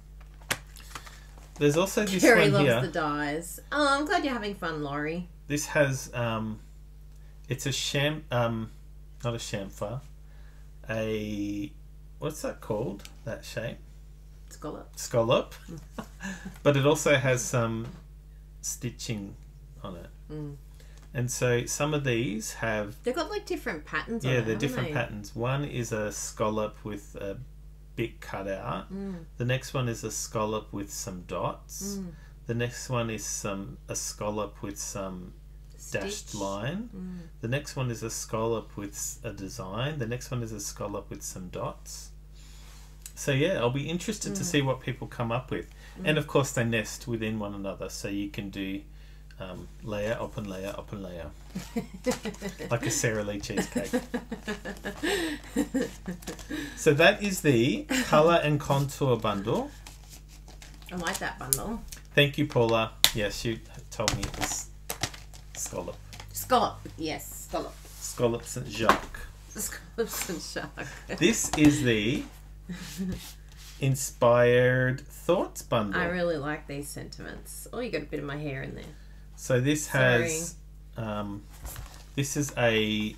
There's also this Carrie one loves here. The dyes. Oh, I'm glad you're having fun, Laurie. This has, um, it's a sham, um, not a chamfer, a, what's that called, that shape? Scallop. Scallop. But it also has some stitching on it. Mm. And so some of these have... they've got like different patterns yeah, on it. Yeah, they're different they? patterns. One is a scallop with a bit cut out. Mm. The next one is a scallop with some dots. Mm. The next one is some a scallop with some Stitch. dashed line. Mm. The next one is a scallop with a design. The next one is a scallop with some dots. So yeah, I'll be interested mm. to see what people come up with. Mm. And of course they nest within one another, so you can do um, layer up and layer up and layer. Like a Sara Lee cheesecake. So that is the Colour and Contour Bundle. I like that bundle. Thank you, Paula. Yes, you told me it was scallop. Scallop, yes, scallop. Scallop Saint Jacques. Scallop Saint Jacques. This is the Inspired Thoughts Bundle. I really like these sentiments. Oh, you got a bit of my hair in there. So this has Um, this is a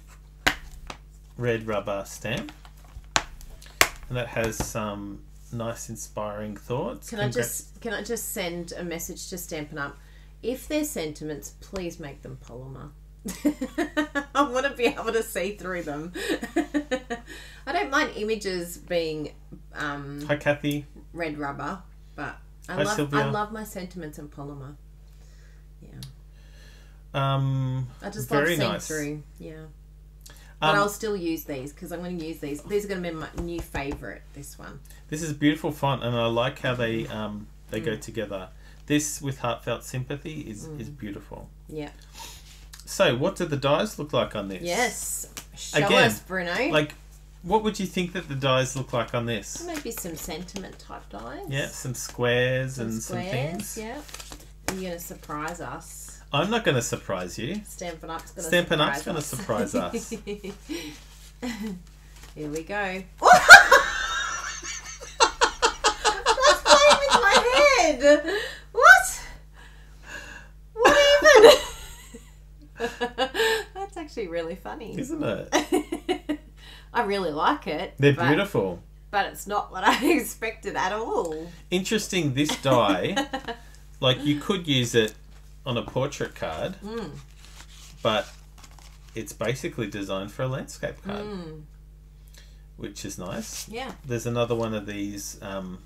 red rubber stamp, and that has some nice inspiring thoughts. Can Congrats. I just can I just send a message to Stampin' Up? If they're sentiments, please make them polymer. I want to be able to see through them. I don't mind images being um Hi Kathy. Red rubber, but I Hi, love Sylvia. I love my sentiments in polymer. Yeah. Um I just love seeing nice. through. Yeah. But um, I'll still use these because I'm going to use these. These are going to be my new favourite, this one. This is a beautiful font, and I like how they um, they mm. go together. This with Heartfelt Sympathy is, mm. is beautiful. Yeah. So what do the dies look like on this? Yes. Show Again, us, Bruno. Like, what would you think that the dies look like on this? Maybe some sentiment type dies. Yeah, some squares some and squares, some things. Yeah. You're going to surprise us. I'm not going to surprise you. Stampin' Up's going to Stampin' Up's going to surprise us. Here we go. That's playing with my head. What? What even? That's actually really funny. Isn't it? I really like it. They're but, beautiful. But it's not what I expected at all. Interesting, this die, like you could use it on a portrait card, mm. but it's basically designed for a landscape card, mm. which is nice. Yeah. There's another one of these, um,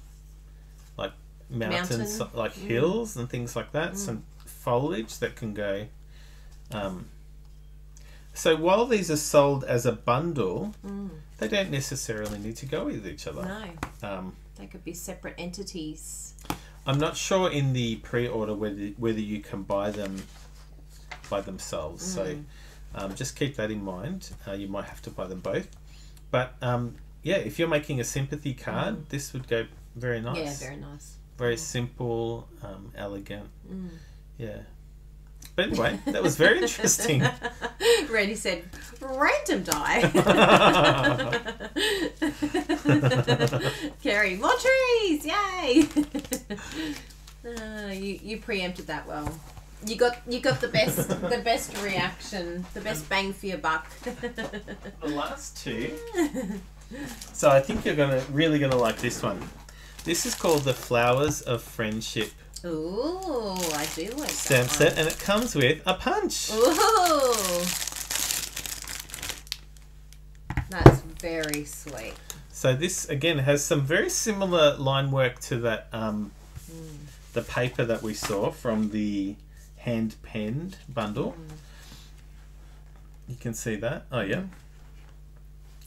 like mountains, Mountain. like mm. hills and things like that. Mm. Some foliage that can go. Um, so while these are sold as a bundle, mm. they don't necessarily need to go with each other. No. Um, they could be separate entities. I'm not sure in the pre-order whether whether you can buy them by themselves. Mm. So um, just keep that in mind. Uh, you might have to buy them both. But um, yeah, if you're making a sympathy card, mm. this would go very nice. Yeah, very nice. Very yeah. simple, um, elegant. Mm. Yeah. But anyway, that was very interesting. Randy said, random die. Carrie, more trees, yay! uh, you you preempted that well. You got you got the best the best reaction, the best bang for your buck. The last two. So I think you're gonna really gonna like this one. This is called the Flowers of Friendship. Ooh, I do like that stamp set, and it comes with a punch. Ooh, that's very sweet. So this again has some very similar line work to that, um, mm. the paper that we saw from the hand-penned bundle. Mm. You can see that. Oh yeah. Mm.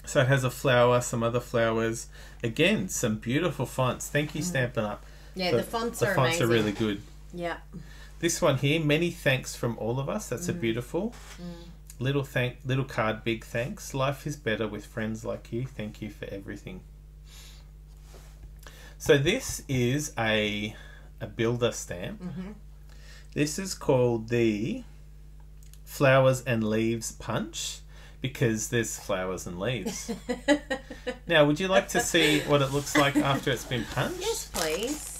So it has a flower, some other flowers. Again, some beautiful fonts. Thank you, mm. Stampin' Up. Yeah, the, the fonts are amazing. The fonts amazing. are really good. Yeah. This one here, many thanks from all of us. That's mm. a beautiful. Mm. Little thank, little card, big thanks. Life is better with friends like you. Thank you for everything. So this is a, a builder stamp. Mm-hmm. This is called the Flowers and Leaves Punch because there's flowers and leaves. Now, would you like to see what it looks like after it's been punched? Yes, please.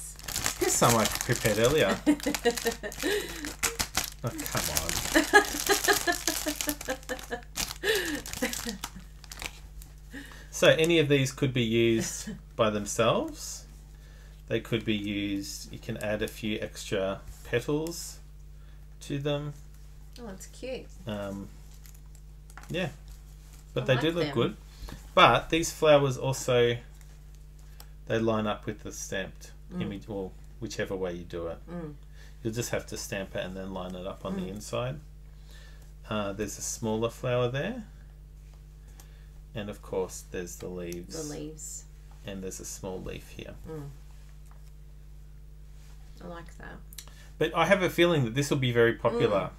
Here's some I prepared earlier. Oh, come on. So any of these could be used by themselves. They could be used, you can add a few extra petals to them. Oh, that's cute. Um, yeah, but I they like do look them. good. But these flowers also, they line up with the stamped mm. image, or whichever way you do it. Mm. You'll just have to stamp it and then line it up on mm. the inside. Uh, there's a smaller flower there. And of course there's the leaves. The leaves. And there's a small leaf here. Mm. I like that. But I have a feeling that this will be very popular.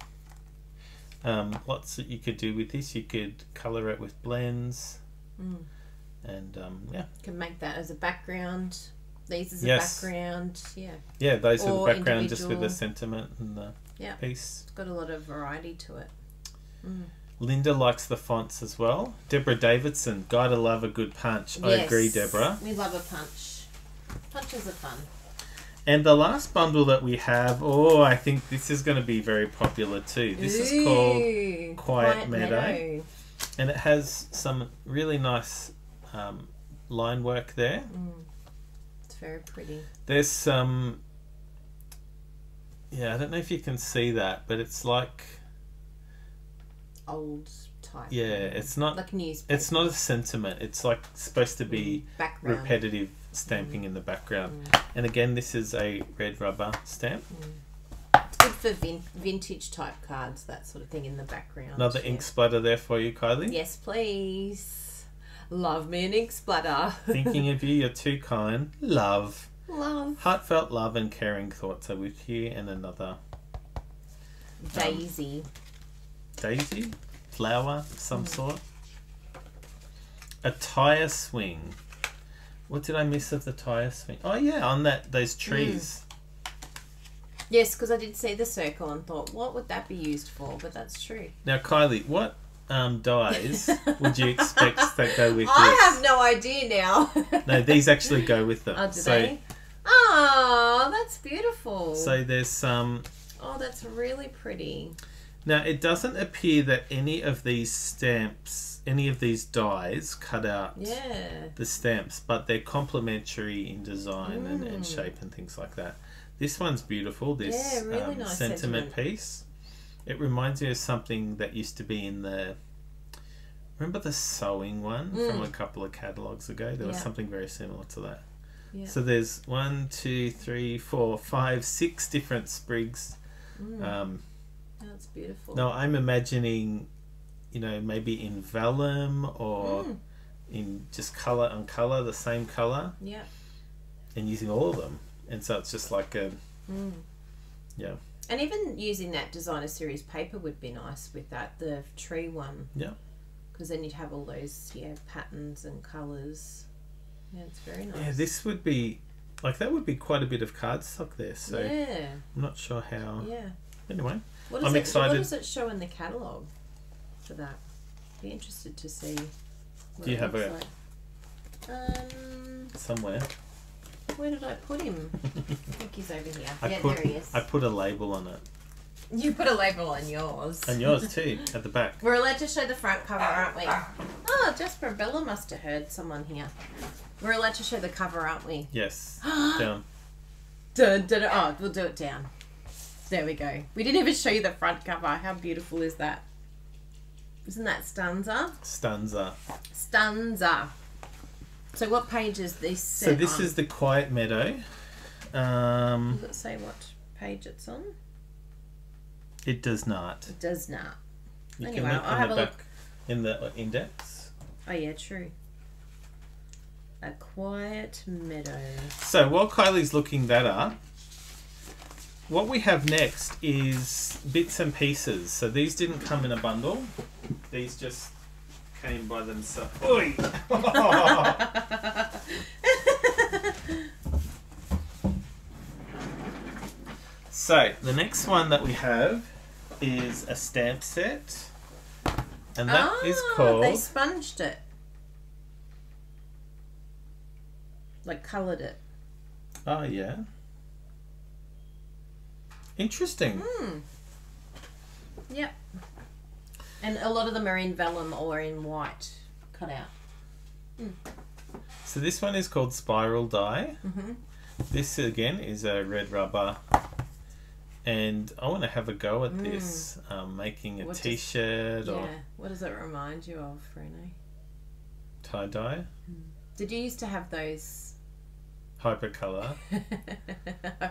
Mm. Um, lots that you could do with this. You could colour it with blends. Mm. And um, yeah. You can make that as a background. These as yes. a background, yeah. Yeah, those or are the background individual. Just with the sentiment and the yeah. piece. It's got a lot of variety to it. Mm. Linda likes the fonts as well. Deborah Davidson, gotta love a good punch. Yes. I agree, Deborah. We love a punch. Punches are fun. And the last bundle that we have, oh, I think this is going to be very popular too. This Ooh, is called Quiet, Quiet Meadow. Meadow. And it has some really nice um, line work there. Mm. It's very pretty. There's some, yeah, I don't know if you can see that, but it's like old type. Yeah, it's not like newspaper. It's not a sentiment. It's like supposed to be background. Repetitive stamping mm. in the background. Mm. And again, this is a red rubber stamp. Mm. It's good for vin vintage type cards, that sort of thing in the background. Another yeah. ink splatter there for you, Kylie. Yes, please. Love me an ink splatter. Thinking of you, you're too kind. Love. Love. Heartfelt love and caring thoughts are with you. And another. Daisy. Um, daisy? Flower of some mm. sort. A tire swing. What did I miss of the tire swing? Oh yeah, on that those trees. Mm. Yes, because I did see the circle and thought, what would that be used for? But that's true. Now, Kylie, what um, dies would you expect that go with this? I have no idea now. No, these actually go with them. Oh, do so, they? Oh, that's beautiful. So there's some. Um, oh, that's really pretty. Now, it doesn't appear that any of these stamps, any of these dies cut out yeah. the stamps, but they're complementary in design mm. and, and shape and things like that. This one's beautiful, this yeah, really um, nice sentiment, sentiment piece. It reminds me of something that used to be in the, remember the sewing one mm. from a couple of catalogues ago? There yeah. was something very similar to that. Yeah. So there's one, two, three, four, five, six different sprigs. Mm. Um, That's beautiful. No, I'm imagining, you know, maybe in vellum or mm. in just colour on colour, the same colour. Yeah. And using all of them. And so it's just like a, mm. yeah. And even using that designer series paper would be nice with that, the tree one. Yeah. Because then you'd have all those, yeah, patterns and colours. Yeah, it's very nice. Yeah, this would be, like that would be quite a bit of cardstock there. So yeah. I'm not sure how. Yeah. Anyway. What does, I'm it, excited. What does it show in the catalogue for that? I'd be interested to see. Do you have a... Like. Um, somewhere. Where did I put him? I think he's over here. I yeah, put, there he is. I put a label on it. You put a label on yours. And yours too, at the back. We're allowed to show the front cover, aren't we? Oh, Jasper Bella must have heard someone here. We're allowed to show the cover, aren't we? Yes. Down. Dun, dun, dun, oh, we'll do it down. There we go. We didn't even show you the front cover. How beautiful is that? Isn't that stanza? Stanza. Stanza. So what page is this set So this on? Is the Quiet Meadow. Um, does it say what page it's on? It does not. It does not. You anyway, can look I'll have a look. In the index. Oh yeah, true. A Quiet Meadow. So while Kylie's looking that up, what we have next is bits and pieces. So these didn't come in a bundle. These just came by themselves. Oi! So the next one that we have is a stamp set. And that oh, is called... they sponged it. Like coloured it. Oh, yeah. Interesting. Mm. Yep. And a lot of them are in vellum or in white cut out. Mm. So this one is called Spiral Die. Mm-hmm. This again is a red rubber. And I want to have a go at mm. this, um, making a t-shirt or... Yeah. What does it remind you of, Bruno? Tie-dye. Mm. Did you used to have those... Hypercolor.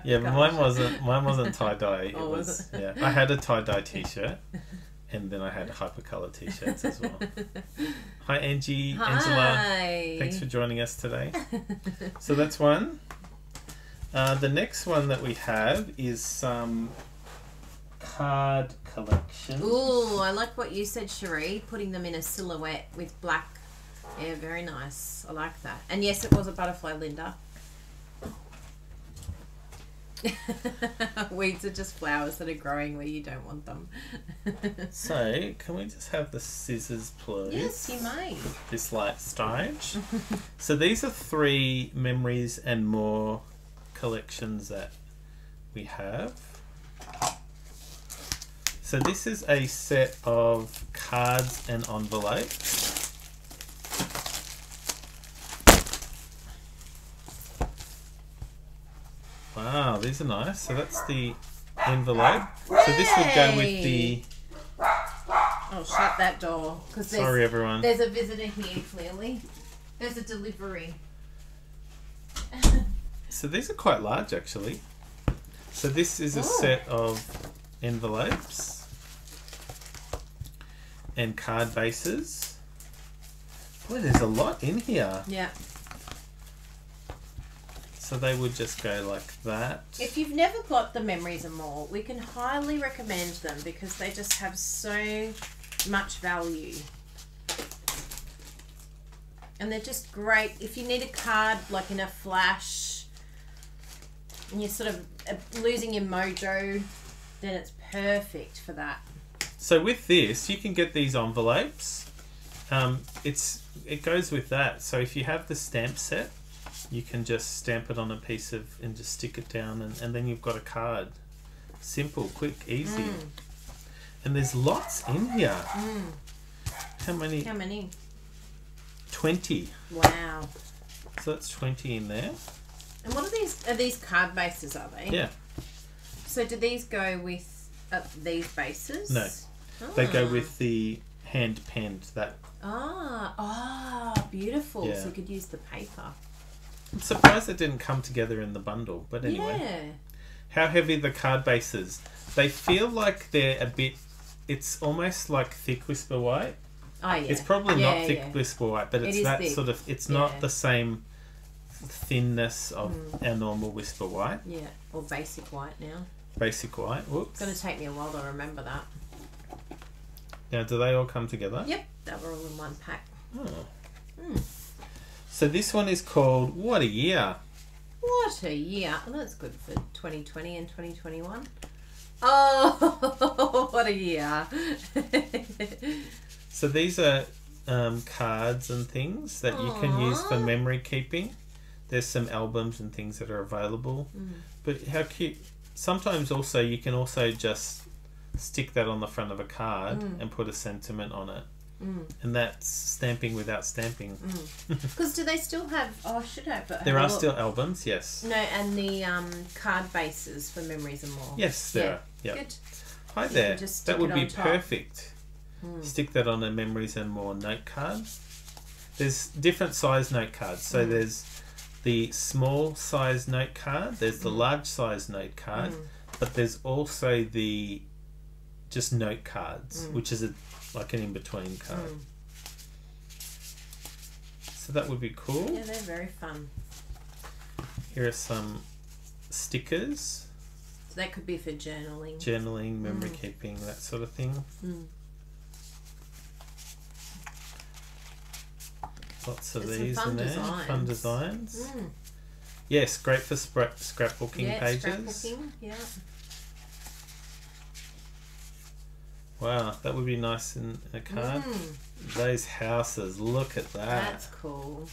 Yeah, but mine wasn't mine wasn't tie dye. It oh, was, was it? Yeah. I had a tie dye T-shirt, and then I had hypercolor T-shirts as well. Hi Angie, Hi. Angela. Thanks for joining us today. So that's one. Uh, the next one that we have is some card collection. Ooh, I like what you said, Cherie. Putting them in a silhouette with black. Yeah, very nice. I like that. And yes, it was a butterfly, Linda. Weeds are just flowers that are growing where you don't want them. So, can we just have the scissors, please? Yes, you may. This light stage. So these are three Memories and More collections that we have. So this is a set of cards and envelopes. Wow, these are nice. So that's the envelope. Yay! So this would go with the... Oh, shut that door. 'Cause there's, Sorry, everyone. There's a visitor here, clearly. There's a delivery. So these are quite large, actually. So this is a Ooh. set of envelopes and card bases. Boy, there's a lot in here. Yeah. So they would just go like that. If you've never got the Memories and More, we can highly recommend them because they just have so much value. And they're just great. If you need a card like in a flash and you're sort of losing your mojo, then it's perfect for that. So with this, you can get these envelopes. Um, it's it goes with that. So if you have the stamp set, you can just stamp it on a piece of and just stick it down and, and then you've got a card. Simple, quick, easy. Mm. And there's lots in here. Mm. How many? How many? twenty. Wow. So that's twenty in there. And what are these? Are these card bases, are they? Yeah. So do these go with uh, these bases? No. Oh. They go with the hand-penned. That. Ah, ah, beautiful. Yeah. So you could use the paper. I'm surprised it didn't come together in the bundle, but anyway. Yeah. How heavy the card bases? They feel like they're a bit, it's almost like thick Whisper White. Oh, yeah. It's probably yeah, not thick yeah. Whisper White, but it's it that thick. sort of, it's yeah. not the same thinness of mm. our normal Whisper White. Yeah, or Basic White now. Basic White, whoops. It's going to take me a while to remember that. Now, do they all come together? Yep, they were all in one pack. Oh. Mm. So this one is called What a Year. What a year. Well, that's good for twenty twenty and twenty twenty-one. Oh, what a year. So these are um, cards and things that Aww. you can use for memory keeping. There's some albums and things that are available. Mm. But how cute. Sometimes also you can also just stick that on the front of a card mm. and put a sentiment on it. Mm. And that's stamping without stamping. Because mm. do they still have? Oh, I should have. But there are look. still albums, yes. No, and the um, card bases for Memories and More. Yes, there yeah. are. Yeah. Good. Hi so there. That would be top. perfect. Mm. Stick that on a Memories and More note card. There's different size note cards. So mm. there's the small size note card. There's the mm. large size note card. Mm. But there's also the just note cards, mm. which is a like an in-between card. Mm. So that would be cool. Yeah, they're very fun. Here are some stickers. So that could be for journaling. Journaling, memory mm. keeping, that sort of thing. Mm. Lots of There's these in there. Designs. Fun designs. Mm. Yes, great for scrap scrapbooking yeah, pages. Scrapbooking, yeah. Wow, that would be nice in a card. Mm. Those houses, look at that. That's cool.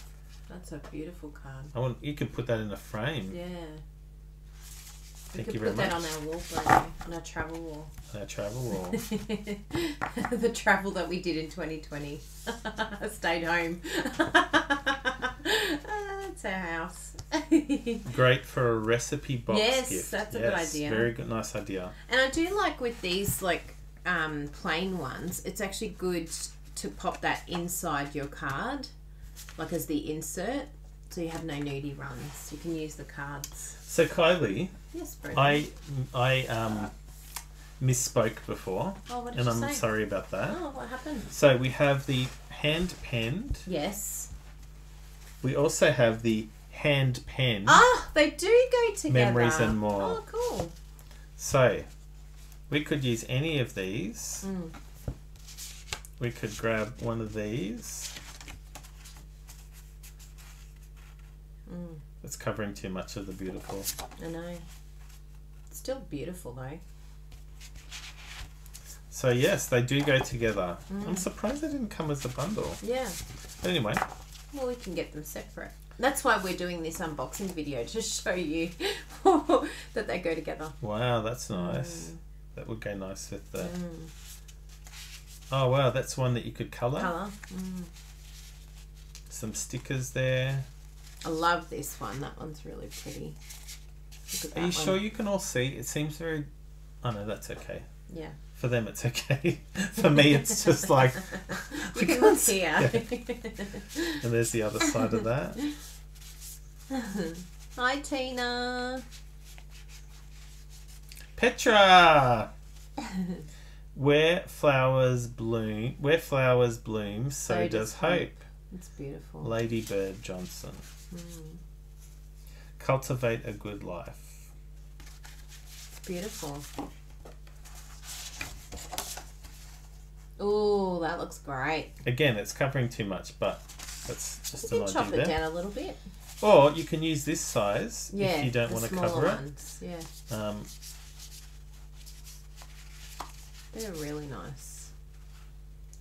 That's a beautiful card. I want you could put that in a frame. Yeah. Thank you, you very much. We could put that on our wall, Bruno, on our travel wall. On our travel wall. The travel that we did in twenty twenty. Stayed home. That's our house. Great for a recipe box Yes, gift. that's a yes, good idea. Very good, nice idea. And I do like with these, like, Um, plain ones, it's actually good to pop that inside your card, like as the insert, so you have no needy runs. You can use the cards. So Kylie, yes, Bruno. I I um misspoke before, oh, what did and you I'm say? sorry about that. Oh, what happened? So we have the hand penned. Yes. We also have the hand penned. Ah, they do go together. Memories and More. Oh, cool. So. We could use any of these. Mm. We could grab one of these. Mm. It's covering too much of the beautiful. I know. It's still beautiful though. So yes, they do go together. Mm. I'm surprised they didn't come as a bundle. Yeah. But anyway. Well, we can get them separate. That's why we're doing this unboxing video, to show you that they go together. Wow, that's nice. Mm. That would go nice with the... Mm. Oh, wow, that's one that you could colour. Colour. Mm. Some stickers there. I love this one. That one's really pretty. Look at that. Are you one. Sure you can all see? It seems very... Oh, no, that's okay. Yeah. For them, it's okay. For me, it's just like... You can look here. And there's the other side of that. Hi, Tina. Petra! Where flowers bloom, where flowers bloom, so, so does hope. hope. It's beautiful. Lady Bird Johnson. Mm. Cultivate a good life. It's beautiful. Oh, that looks great. Again, it's covering too much, but that's just an idea. You can chop it down a little bit. Or you can use this size yeah, if you don't want to cover ones. it. Yeah. Um, They're really nice.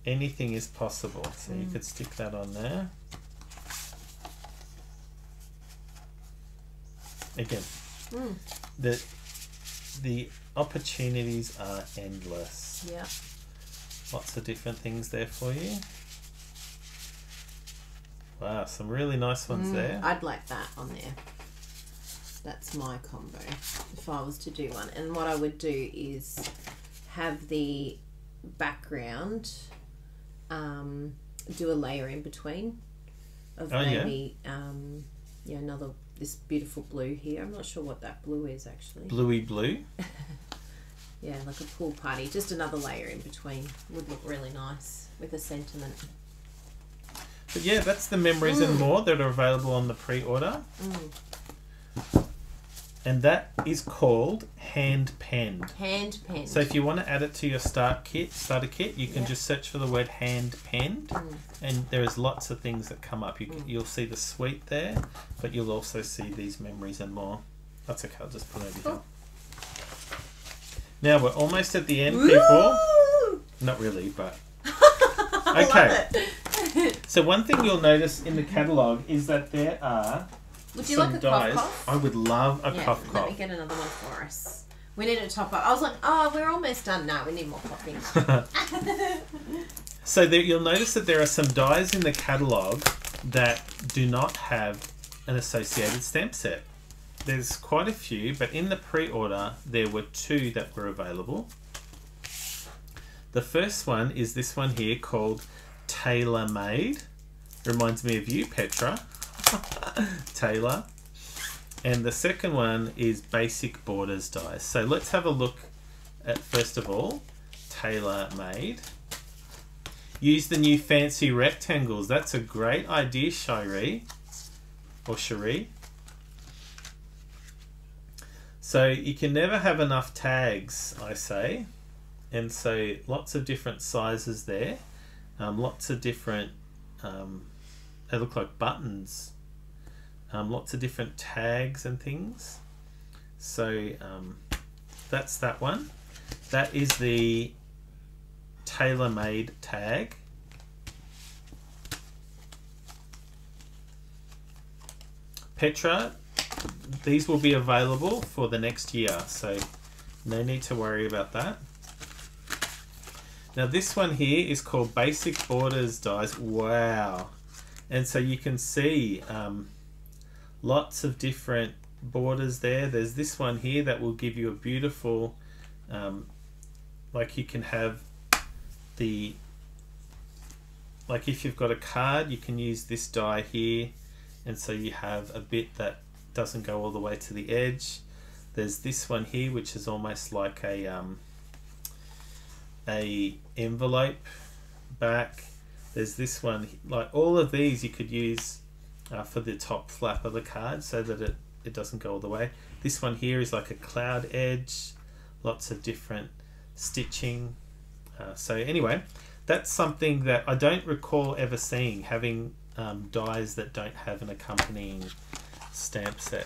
Anything is possible. So mm. you could stick that on there. Again, mm. the, the opportunities are endless. Yeah. Lots of different things there for you. Wow, some really nice ones mm, there. I'd like that on there. That's my combo if I was to do one. And what I would do is have the background, um, do a layer in between of oh, maybe yeah. Um, yeah, another, this beautiful blue here. I'm not sure what that blue is actually. Bluey blue? Yeah, like a pool party. Just another layer in between would look really nice with a sentiment. But yeah, that's the Memories mm. and More that are available on the pre-order. Mm. And that is called Hand-penned. Hand-penned. So if you want to add it to your start kit, starter kit, you can yep. just search for the word Hand-penned. Mm. And there is lots of things that come up. You can, mm. You'll see the suite there, but you'll also see these Memories and More. That's okay, I'll just put it over here. Oh. Now, we're almost at the end, people. Woo! Not really, but... Okay. So one thing you'll notice in the catalogue is that there are Would you some like a dyes. Cough, cough? I would love a yeah, cough cough. Let me get another one for us. We need a top up. I was like, oh, we're almost done. No, we need more popping. So there, you'll notice that there are some dyes in the catalogue that do not have an associated stamp set. There's quite a few, but in the pre-order, there were two that were available. The first one is this one here called Tailor-Made. Reminds me of you, Petra. Tailor. And the second one is Basic Borders Dies. So let's have a look at, first of all, Tailor-Made. Use the new fancy rectangles. That's a great idea, Shiree. Or Shiree. So you can never have enough tags, I say. And so lots of different sizes there. Um, lots of different, um, they look like buttons. Um, lots of different tags and things. So um, that's that one. That is the Tailor-Made tag. Petra. These will be available for the next year, so no need to worry about that. Now this one here is called Basic Borders Dies. Wow. And so you can see um, lots of different borders there. There's this one here that will give you a beautiful, um, like you can have the, like if you've got a card, you can use this die here. And so you have a bit that doesn't go all the way to the edge. There's this one here which is almost like a um, a envelope back. There's this one, like all of these you could use uh, for the top flap of the card so that it, it doesn't go all the way. This one here is like a cloud edge, lots of different stitching. Uh, so anyway, that's something that I don't recall ever seeing, having um, dies that don't have an accompanying stamp set.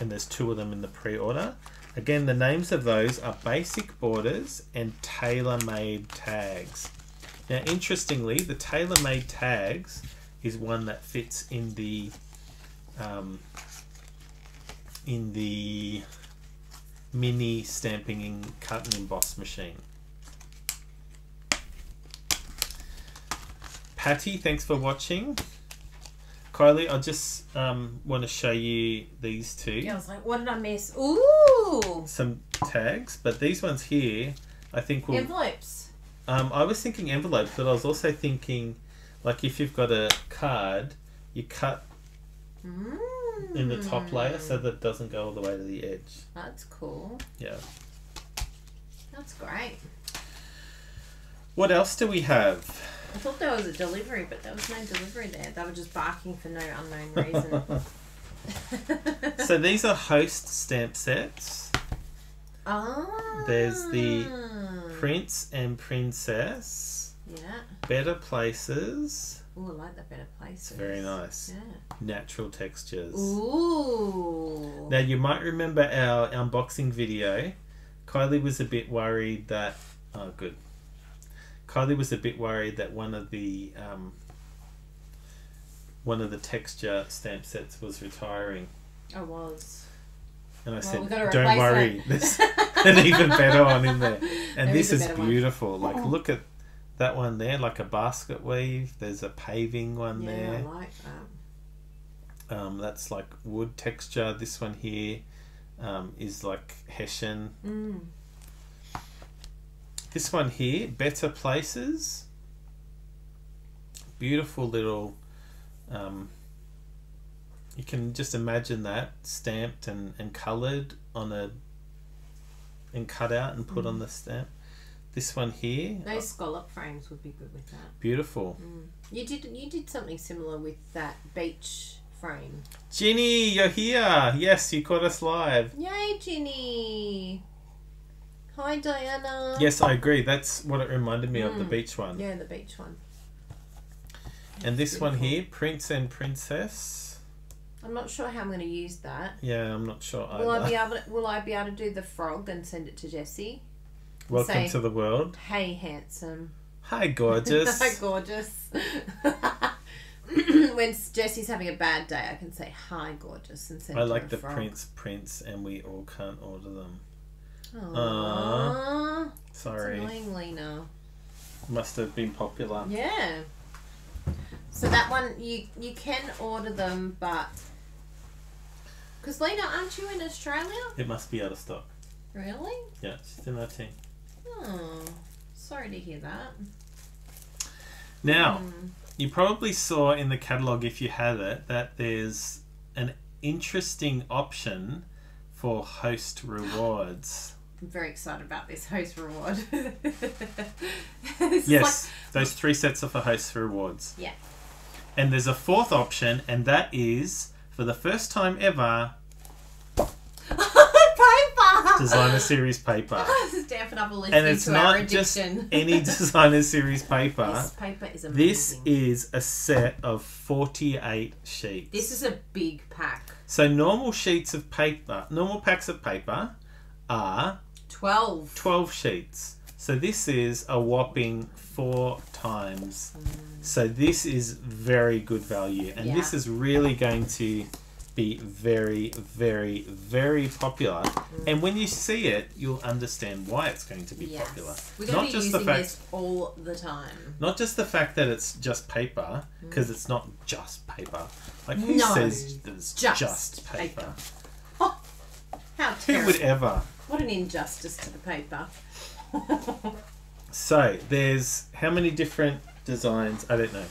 And there's two of them in the pre-order. Again, the names of those are Basic Borders and Tailor-Made Tags. Now interestingly, the Tailor-Made Tags is one that fits in the um, in the mini stamping and cut and emboss machine. Patty, thanks for watching. Kylie, I just um, want to show you these two. Yeah, I was like, what did I miss? Ooh! Some tags, but these ones here, I think will... Envelopes. Um, I was thinking envelopes, but I was also thinking, like, if you've got a card, you cut mm. in the top layer so that it doesn't go all the way to the edge. That's cool. Yeah. That's great. What else do we have? I thought there was a delivery, but there was no delivery there. They were just barking for no unknown reason. So these are host stamp sets. Ah. There's the Prince and Princess. Yeah. Better Places. Oh, I like the Better Places. It's very nice. Yeah. Natural textures. Ooh. Now, you might remember our unboxing video. Kylie was a bit worried that... Oh, good. Kylie was a bit worried that one of the um, one of the texture stamp sets was retiring. I was. And I well, said, don't worry, that. There's an even better one in there. And there this is, is beautiful. One. Like, oh. Look at that one there, like a basket weave. There's a paving one yeah, there. Yeah, I like that. Um, that's like wood texture. This one here um, is like hessian. Mm. This one here, Better Places. Beautiful little, um, you can just imagine that stamped and, and coloured on a, and cut out and put mm. on the stamp. This one here. Those scallop frames would be good with that. Beautiful. Mm. You did, you did something similar with that beach frame. Ginny, you're here. Yes, you caught us live. Yay, Ginny. Hi, Diana. Yes, I agree. That's what it reminded me mm. of, the beach one. Yeah, the beach one. That's and this beautiful. One here, Prince and Princess. I'm not sure how I'm going to use that. Yeah, I'm not sure either. Will I be able to, will I be able to do the frog and send it to Jesse? Welcome say, to the world. Hey, handsome. Hi, gorgeous. Hi, gorgeous. When Jesse's having a bad day, I can say, hi, gorgeous, and send I it like to the frog. Prince, Prince, and we all can't order them. Aww. Aww. Sorry. That's annoying, Lena. Must have been popular. Yeah. So that one, you you can order them, but... Because, Lena, aren't you in Australia? It must be out of stock. Really? Yeah, she's in our team. Oh, sorry to hear that. Now, mm. you probably saw in the catalogue, if you had it, that there's an interesting option for host rewards. I'm very excited about this host reward. Yes, like... those three sets are for host rewards. Yeah. And there's a fourth option, and that is, for the first time ever... paper! Designer series paper. Stampin' Up! And it's not just any designer series paper. This paper is amazing. This is a set of forty-eight sheets. This is a big pack. So normal sheets of paper, normal packs of paper are twelve. twelve sheets. So this is a whopping four times. Mm. So this is very good value. And yeah. this is really going to be very, very, very popular. Mm. And when you see it, you'll understand why it's going to be yes. popular. We're going not to be just using the fact, this all the time. Not just the fact that it's just paper, because mm. it's not just paper. Like, who no, says there's just, just paper? paper. Oh, how terrible. Who would ever? What an injustice to the paper. So, there's how many different designs? I don't know.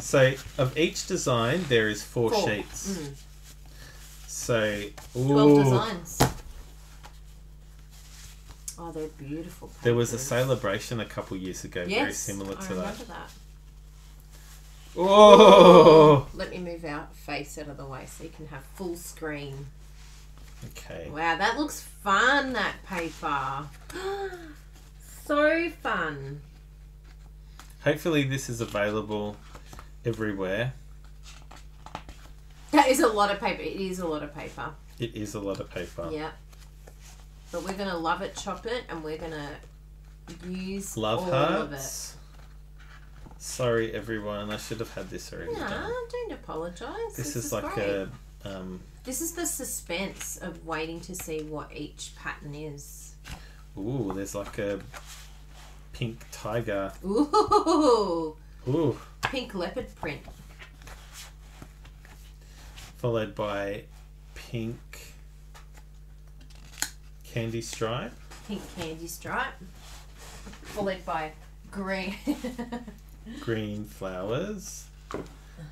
So, of each design, there is four, four. sheets. Mm. So, ooh. twelve designs. Oh, they're beautiful papers. There was a celebration a couple years ago, yes, very similar to I remember that. that. Oh! Let me move out, face out of the way so you can have full screen. Okay. Wow, that looks fun, that paper. So fun. Hopefully this is available everywhere. That is a lot of paper. It is a lot of paper. It is a lot of paper. Yeah. But we're going to love it, chop it, and we're going to use love all hearts. of it. Sorry, everyone. I should have had this already. No, done. Don't apologise. This, this is, is like great. a... Um, this is the suspense of waiting to see what each pattern is. Ooh, there's like a pink tiger. Ooh. Ooh. Pink leopard print. Followed by pink candy stripe. Pink candy stripe. Followed by green. Green flowers.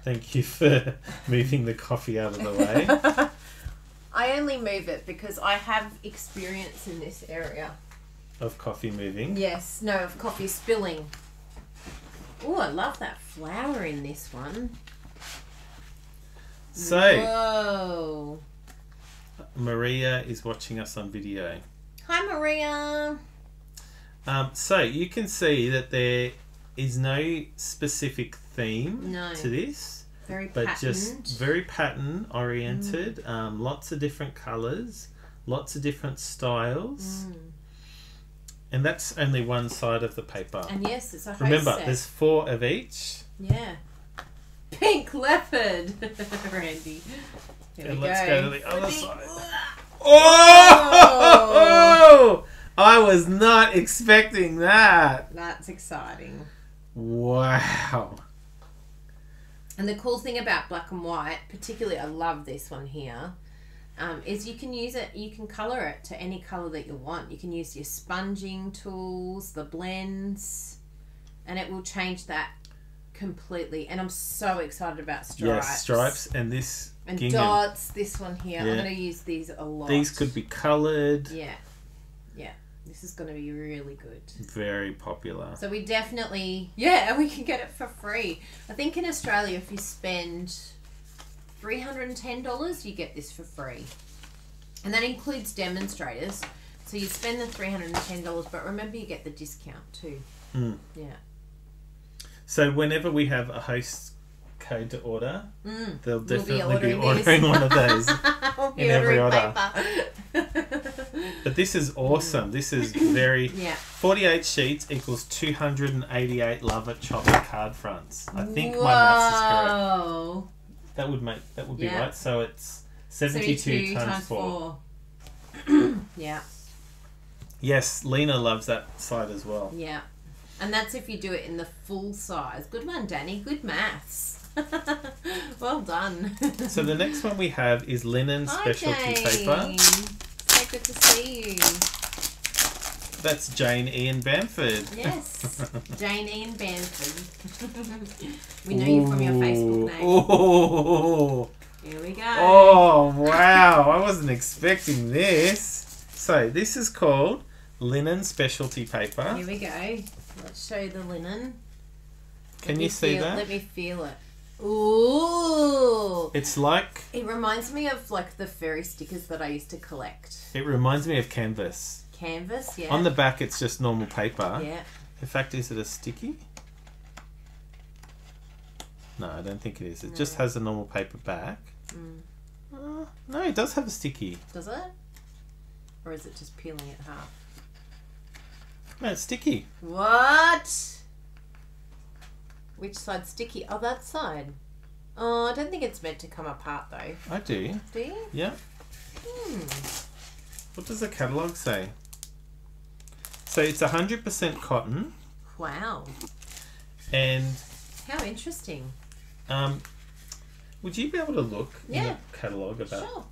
Thank you for moving the coffee out of the way. I only move it because I have experience in this area. Of coffee moving? Yes. No, of coffee spilling. Oh, I love that flower in this one. So. Whoa. Maria is watching us on video. Hi, Maria. Um, so you can see that there is no specific theme no. to this, very but patterned. just very pattern oriented. Mm. Um, lots of different colours, lots of different styles, mm. and that's only one side of the paper. And yes, it's a host Remember, set. There's four of each. Yeah, pink leopard, Randy. Here and we let's go. go to the other Randy. side. Oh! oh! I was not expecting that. That's exciting. Wow. And the cool thing about black and white, particularly I love this one here, um, is you can use it, you can colour it to any colour that you want. You can use your sponging tools, the blends, and it will change that completely. And I'm so excited about stripes. Yes, stripes and this And gingham. dots, this one here. Yeah. I'm going to use these a lot. These could be coloured. Yeah. Yeah. This is going to be really good. Very popular. So we definitely, yeah, and we can get it for free. I think in Australia, if you spend three hundred and ten dollars, you get this for free. And that includes demonstrators. So you spend the three hundred and ten dollars, but remember you get the discount too. Mm. Yeah. So whenever we have a host code to order, mm. they'll definitely we'll be ordering, be ordering one of those we'll in every order. But this is awesome. This is very... yeah. forty-eight sheets equals two hundred eighty-eight Love It Chocolate card fronts. I think Whoa. my maths is correct. That would make... That would be yeah. right. So it's seventy-two, seventy-two times, times four. four. Yeah. Yes, Lena loves that side as well. Yeah. And that's if you do it in the full size. Good one, Danny. Good maths. Well done. So the next one we have is linen specialty okay. paper. So good to see you. That's Jane Ian Bamford. Yes, Jane Ian Bamford. We know Ooh. you from your Facebook name. Ooh. Here we go. Oh, wow. I wasn't expecting this. So this is called linen specialty paper. Here we go. Let's show the linen. Can you see that? Let me feel it. Ooh! It's like... It reminds me of like the fairy stickers that I used to collect. It reminds me of canvas. Canvas, yeah. On the back it's just normal paper. Yeah. In fact, is it a sticky? No, I don't think it is. It no. just has a normal paper back. Mm. Uh, no, it does have a sticky. Does it? Or is it just peeling it half? No, it's sticky. What? Which side's sticky? Oh, that side. Oh, I don't think it's meant to come apart, though. I do. Do you? Yeah. Hmm. What does the catalogue say? So it's one hundred percent cotton. Wow. And... How interesting. Um, would you be able to look yeah. in the catalogue about... Sure.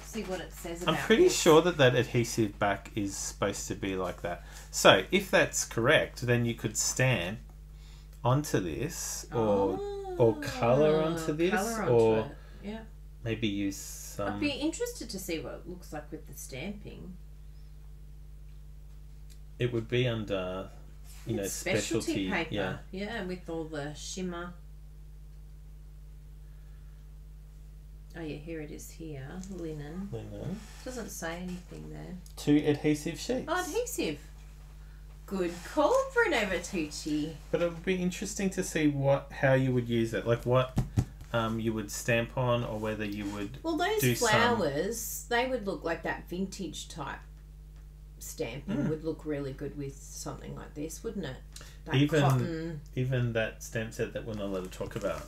See what it says about I'm pretty this. sure that that adhesive back is supposed to be like that. So, if that's correct, then you could stamp onto this, or oh, or color onto this, color onto or it. yeah, maybe use some. I'd be interested to see what it looks like with the stamping. It would be under, you it's know, specialty, specialty paper, yeah, yeah, with all the shimmer. Oh yeah, here it is. Here, linen. Linen doesn't say anything there. Two adhesive sheets. Oh, adhesive. Good call, Bruno Bertucci. But it would be interesting to see what how you would use it, like what um, you would stamp on, or whether you would. Well, those do flowers, some... they would look like that vintage type stamping mm. would look really good with something like this, wouldn't it? That even cotton. Even that stamp set that we're not allowed to talk about.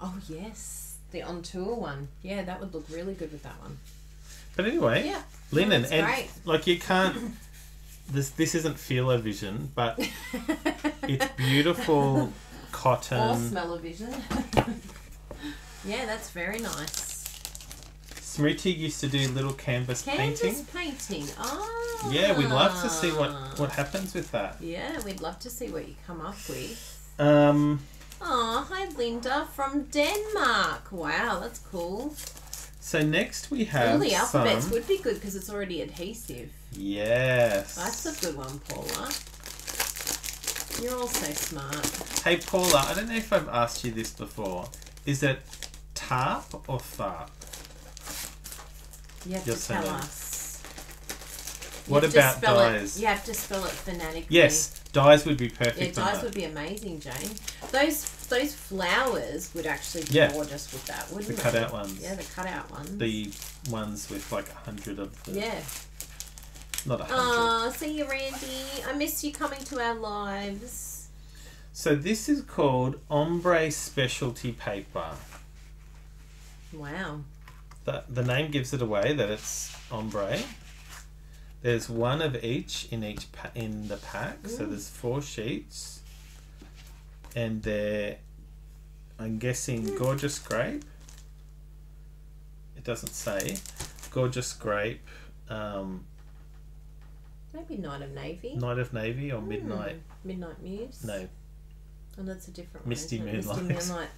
Oh yes, the On Tour one. Yeah, that would look really good with that one. But anyway, yeah, linen yeah, and great. Like you can't. This this isn't feel-o-vision, but it's beautiful cotton. Or smell-o-vision. Yeah, that's very nice. Smriti used to do little canvas, canvas painting. Canvas painting. Oh. Yeah, we'd love to see what, what happens with that. Yeah, we'd love to see what you come up with. Um. Oh, hi Linda from Denmark. Wow, that's cool. So next we have all the alphabets some... would be good because it's already adhesive. Yes. That's a good one, Paula. You're all so smart. Hey Paula, I don't know if I've asked you this before. Is it tarp or tharp? You have Your to surname. tell us. What about dyes? It, you have to spell it phonetically. Yes, dyes would be perfect. Yeah, dyes would be amazing, Jane. Those those flowers would actually be yeah. gorgeous with that, wouldn't they? The cutout ones. Yeah, the cutout ones. The ones with like a hundred of them. Yeah. Not a hundred. Oh, see you, Randy. I miss you coming to our lives. So this is called ombre specialty paper. Wow. The, the name gives it away that it's ombre. There's one of each in each pa in the pack, mm. so there's four sheets, and they're, I'm guessing, mm. gorgeous grape. It doesn't say gorgeous grape. Um, Maybe Night of Navy. Night of Navy or mm. Midnight. Midnight Muse. No. Oh, that's a different one. Misty Moonlight. Misty Moonlight.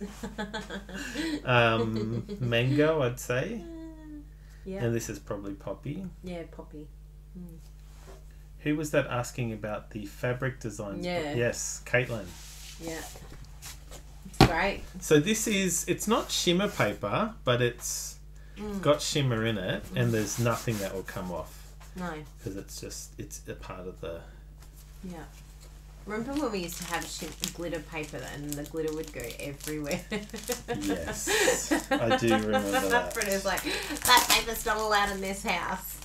um, mango, I'd say. Yeah. And this is probably Poppy. Yeah, Poppy. Mm. Who was that asking about the fabric designs? Yeah. Yes, Caitlin. Yeah. It's great. So this is, it's not shimmer paper, but it's mm. got shimmer in it, mm. and there's nothing that will come off. No. Because it's just, it's a part of the... Yeah. Remember when we used to have glitter paper and the glitter would go everywhere? Yes, I do remember that. Bruno's like, that paper's not allowed in this house.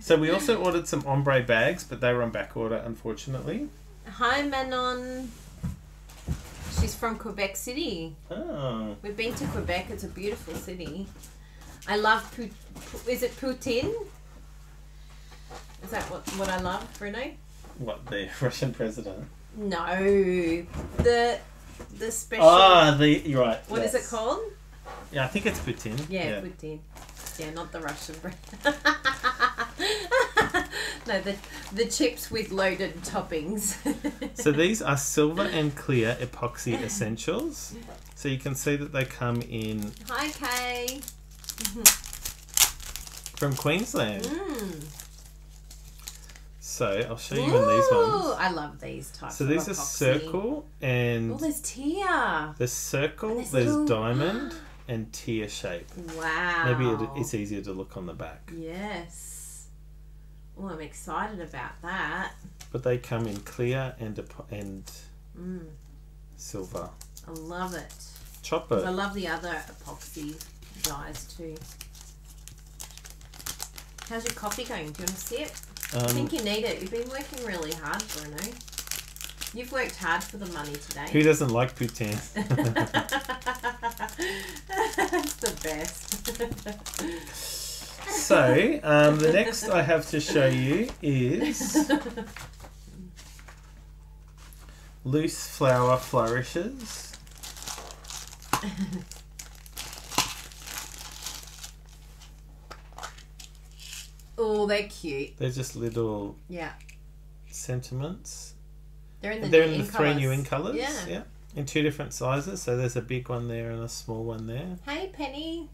So we also ordered some ombre bags, but they were on back order, unfortunately. Hi, Manon. She's from Quebec City. Oh. We've been to Quebec. It's a beautiful city. I love, pout is it poutine? Is that what, what I love, Bruno? What, the Russian president? No, the the special. Ah, oh, the you're right. What yes. is it called? Yeah, I think it's Putin. Yeah, yeah. Putin. Yeah, not the Russian bread. No, the the chips with loaded toppings. So these are silver and clear epoxy essentials. So you can see that they come in. Hi, Kay. From Queensland. Mm. So I'll show you Ooh, in these ones. I love these types. So these are circle and oh, there's tear. There's circle, there's, there's little... diamond and tear shape. Wow. Maybe it, it's easier to look on the back. Yes. Oh, I'm excited about that. But they come in clear and and mm. silver. I love it. Chopper. I love the other epoxy dyes too. How's your coffee going? Do you want to see it? Um, I think you need it. You've been working really hard, Bruno. You've worked hard for the money today. Who doesn't like poutine? That's the best. So, um, the next I have to show you is Loose Flower Flourishes. Oh, they're cute. They're just little yeah. sentiments. They're in the, they're new in the three new in colours. Yeah. yeah. In two different sizes. So there's a big one there and a small one there. Hey, Penny.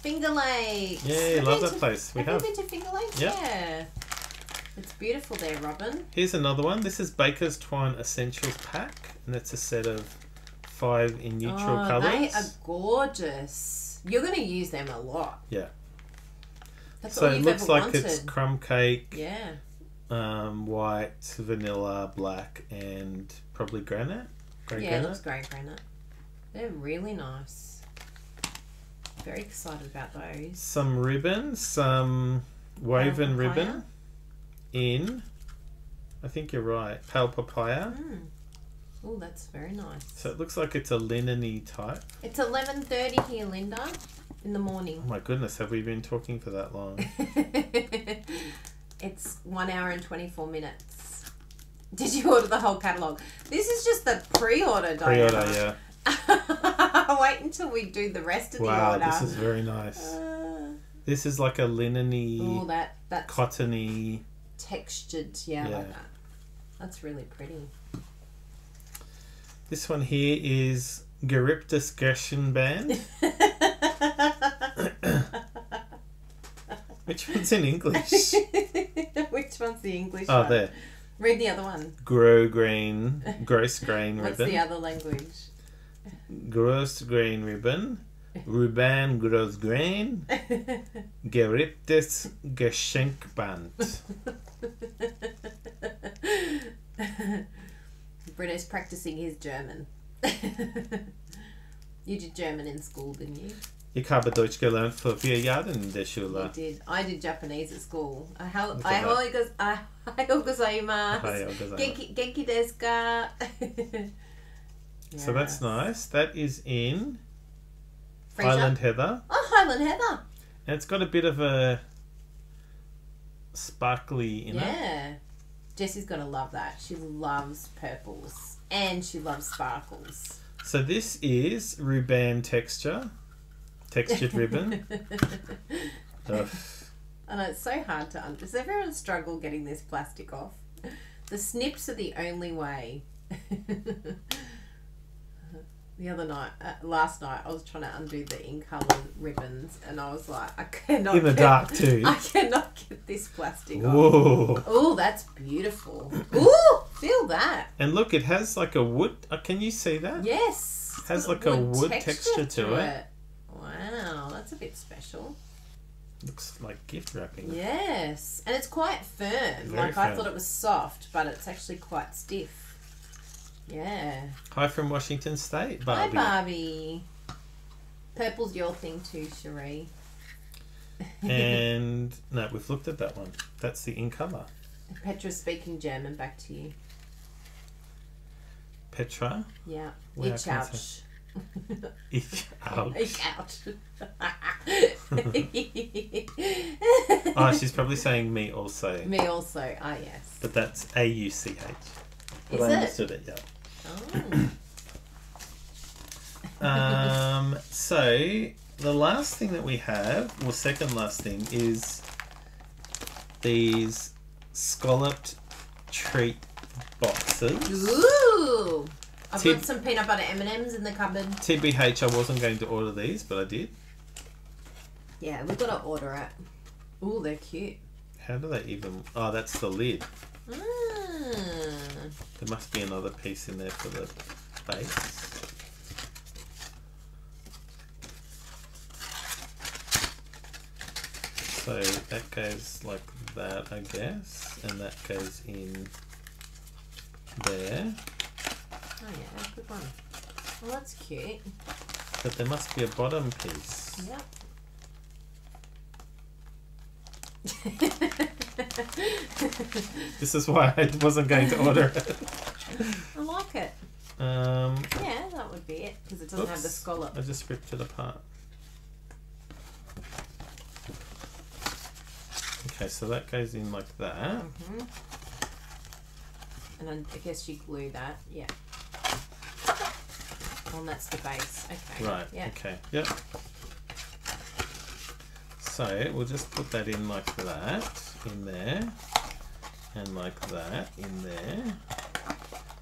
Finger Lakes. Yeah, love that to, place. We have. Have you been to Finger Lakes? Yep. Yeah. It's beautiful there, Robin. Here's another one. This is Baker's Twine Essentials Pack. And that's a set of five in neutral oh, colours. They are gorgeous. You're going to use them a lot. Yeah. That's so all you've it looks ever like wanted. It's crumb cake, yeah, um, white, vanilla, black, and probably granite. Grey yeah, granite. It looks grey granite. They're really nice. Very excited about those. Some ribbon, some woven ribbon in, I think you're right, pale papaya. Mm. Oh, that's very nice. So it looks like it's a linen-y type. It's eleven thirty here, Linda, in the morning. Oh my goodness, have we been talking for that long? It's one hour and twenty-four minutes. Did you order the whole catalogue? This is just the pre-order, Diana. Pre-order, yeah. Wait until we do the rest of wow, the order. Wow, this is very nice. Uh, this is like a linen-y, ooh, that, that's cottony. Textured, yeah, yeah, like that. That's really pretty. This one here is Gyroptus Gerstenband. Which one's in English? Which one's the English oh, one? Oh, there. Read the other one. Grow green, gross grain ribbon. What's the other language? Gross grain ribbon. Ruban gross grain. Geryptus Geschenkband. Bruno's practicing his German. You did German in school, didn't you? Ich habe Deutsch gelernt vor vier Jahren in der Schule. You did. I did Japanese at school. Ahoi gozaimasu. Genki desu ka? So that's nice. That is in Freezer? Highland Heather. Oh, Highland Heather. And it's got a bit of a sparkly in yeah. it. Yeah. Jessie's going to love that. She loves purples and she loves sparkles. So this is ruban texture, textured ribbon. Ugh. I know, it's so hard to understand. Does everyone struggle getting this plastic off? The snips are the only way. The other night, uh, last night, I was trying to undo the In Colours ribbons and I was like, I cannot. In the get, dark too. I cannot get this plastic Whoa. off. Oh, that's beautiful. Ooh, feel that. And look, it has like a wood. Uh, can you see that? Yes. It has like wood a wood texture, texture to it. it. Wow, that's a bit special. Looks like gift wrapping. Yes, and it's quite firm. Very like firm. I thought it was soft, but it's actually quite stiff. Yeah. Hi from Washington State, Barbie. Hi, Barbie. Purple's your thing too, Cherie. And, no, we've looked at that one. That's the In Colour. Petra's speaking German, back to you. Petra? Yeah. Ich ouch. Ich ouch. Ich ouch. Oh, she's probably saying me also. Me also, ah, yes. But that's A U C H. Is I understood it, it yeah. Oh. um, so, the last thing that we have, well, second last thing, is these scalloped treat boxes. Ooh! I've T got some peanut butter M and M's in the cupboard. T B H, I wasn't going to order these, but I did. Yeah, we've got to order it. Ooh, they're cute. How do they even... Oh, that's the lid. Mm. There must be another piece in there for the base. So that goes like that, I guess, and that goes in there. Oh yeah, good one. Well, that's cute. But there must be a bottom piece. Yep. This is why I wasn't going to order it. I like it. Um, yeah, that would be it, because it doesn't oops, have the scallop. I just ripped it apart. Okay, so that goes in like that. Mm-hmm. And then I guess you glue that, yeah. Oh, and that's the base, okay. Right, yeah. okay, yep. So we'll just put that in like that, in there, and like that, in there.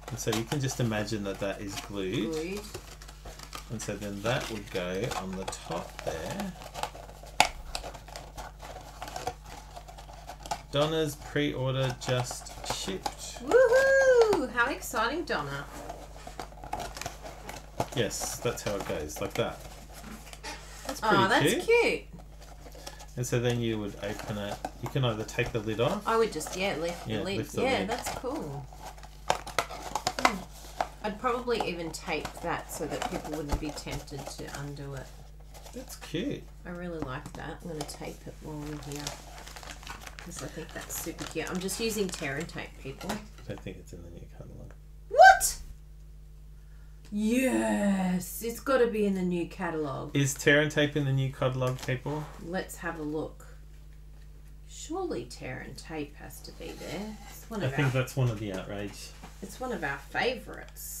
And so you can just imagine that that is glued. glued. And so then that would go on the top there. Donna's pre-order just shipped. Woohoo! How exciting, Donna. Yes, that's how it goes, like that. That's pretty oh, that's cute. cute. And so then you would open it. You can either take the lid off. I would just, yeah, lift yeah, the lid. Lift the yeah, lid. That's cool. Hmm. I'd probably even tape that so that people wouldn't be tempted to undo it. That's cute. I really like that. I'm going to tape it while we're here because I think that's super cute. I'm just using tear and tape, people. I don't think it's in the new catalogue. What? Yes, it's got to be in the new catalogue. Is tear and tape in the new catalogue, people? Let's have a look. Surely tear and tape has to be there. It's one of I our, think that's one of the outrage. It's one of our favourites.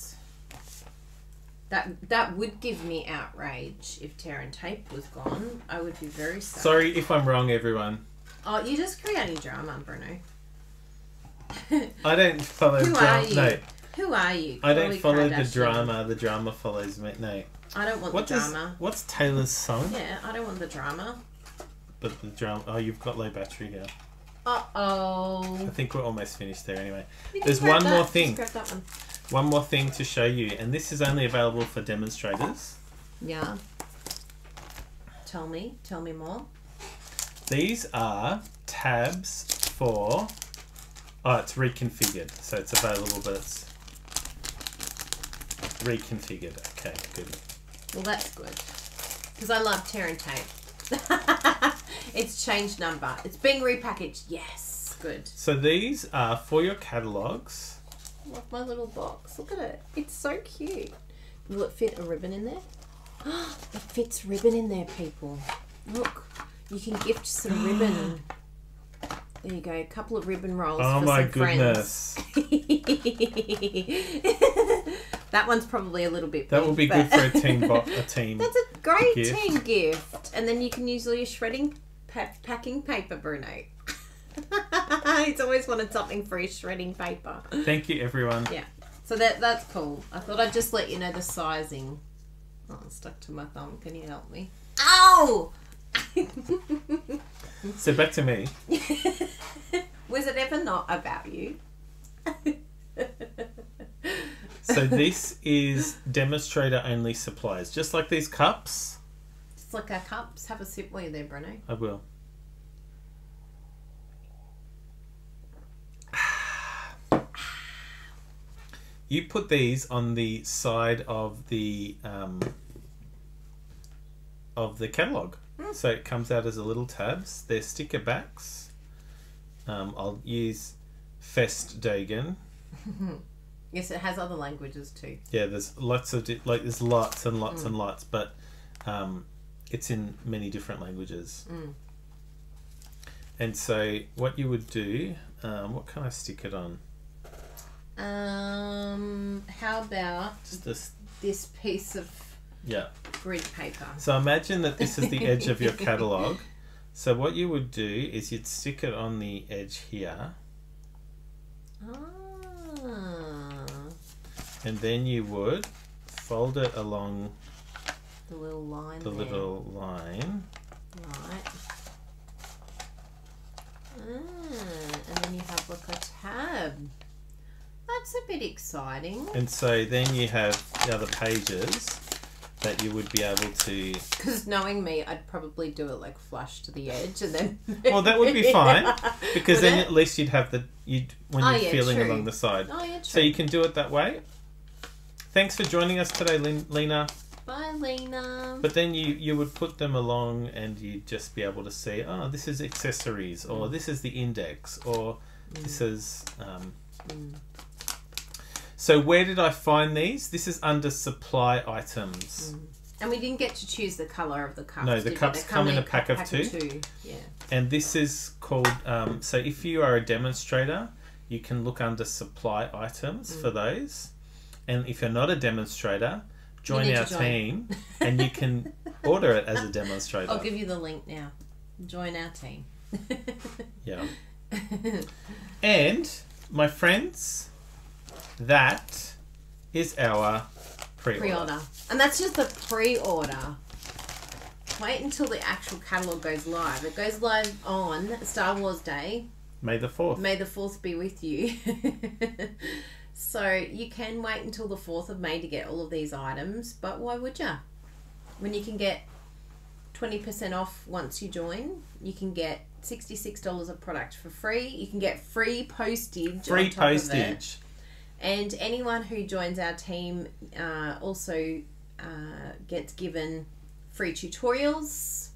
That that would give me outrage if tear and tape was gone. I would be very sad. Sorry if I'm wrong, everyone. Oh, you're just creating drama, Bruno. I don't follow Who drama. Are you? No. Who are you? I don't Chloe follow Kardashian. The drama. The drama follows me. No. I don't want what the does, drama. What's Taylor's song? Yeah, I don't want the drama. But the drama... Oh, you've got low battery here. Uh-oh. I think we're almost finished there anyway. There's one that. more thing. Just grab that one. One more thing to show you. And this is only available for demonstrators. Yeah. Tell me. Tell me more. These are tabs for... Oh, it's reconfigured. So it's available, but it's... reconfigured. Okay, good. Well, that's good because I love tear and tape. It's changed number. It's being repackaged. Yes, good. So these are for your catalogues. I love my little box. Look at it. It's so cute. Will it fit a ribbon in there? It fits ribbon in there, people. Look, you can gift some ribbon. There you go. A couple of ribbon rolls. Oh for my some goodness. Friends. That one's probably a little bit big. That would be good for a team box. A team. That's a great gift. team gift. And then you can use all your shredding, pa packing paper, Bruno. He's always wanted something for his shredding paper. Thank you, everyone. Yeah. So that that's cool. I thought I'd just let you know the sizing. Oh, I'm stuck to my thumb. Can you help me? Ow! So back to me. Was it ever not about you? So this is demonstrator only supplies, just like these cups. Just like our cups. Have a sip while you're there, Bruno. I will. You put these on the side of the um, of the catalogue, mm. So it comes out as a little tabs. They're sticker backs. Um, I'll use Festdagen. Yes, it has other languages too. Yeah, there's lots of like there's lots and lots mm. and lots, but um, it's in many different languages. Mm. And so, what you would do? Um, what can I stick it on? Um, how about Just this this piece of yeah grid paper? So imagine that this is the edge of your catalogue. So what you would do is you'd stick it on the edge here. Oh. And then you would fold it along the little line. The there. little line. Right. Ah, and then you have like a tab. That's a bit exciting. And so then you have the other pages that you would be able to. Because knowing me, I'd probably do it like flush to the edge, and then. Well, that would be fine because then at least you'd have the you'd when oh, you're yeah, feeling true. along the side. Oh yeah, true. So you can do it that way. Thanks for joining us today, Lena. Bye, Lena. But then you, you would put them along and you'd just be able to see, oh, this is accessories, or mm. this is the index, or mm. this is... Um... Mm. So where did I find these? This is under supply items. Mm. And we didn't get to choose the colour of the cups. No, the cups come, come in a pack, pack of two. two. Yeah. And this is called... Um, so if you are a demonstrator, you can look under supply items mm. for those. And if you're not a demonstrator, join our join. team and you can order it as a demonstrator. I'll give you the link now. Join our team. Yeah. And, my friends, that is our pre-order. Pre-order. And that's just the pre-order. Wait until the actual catalogue goes live. It goes live on Star Wars Day. May the fourth. May the fourth be with you. So you can wait until the fourth of May to get all of these items, but why would you? When you can get twenty percent off once you join, you can get sixty-six dollars of product for free, you can get free postage Free on top postage. Of it. And anyone who joins our team uh, also uh, gets given free tutorials.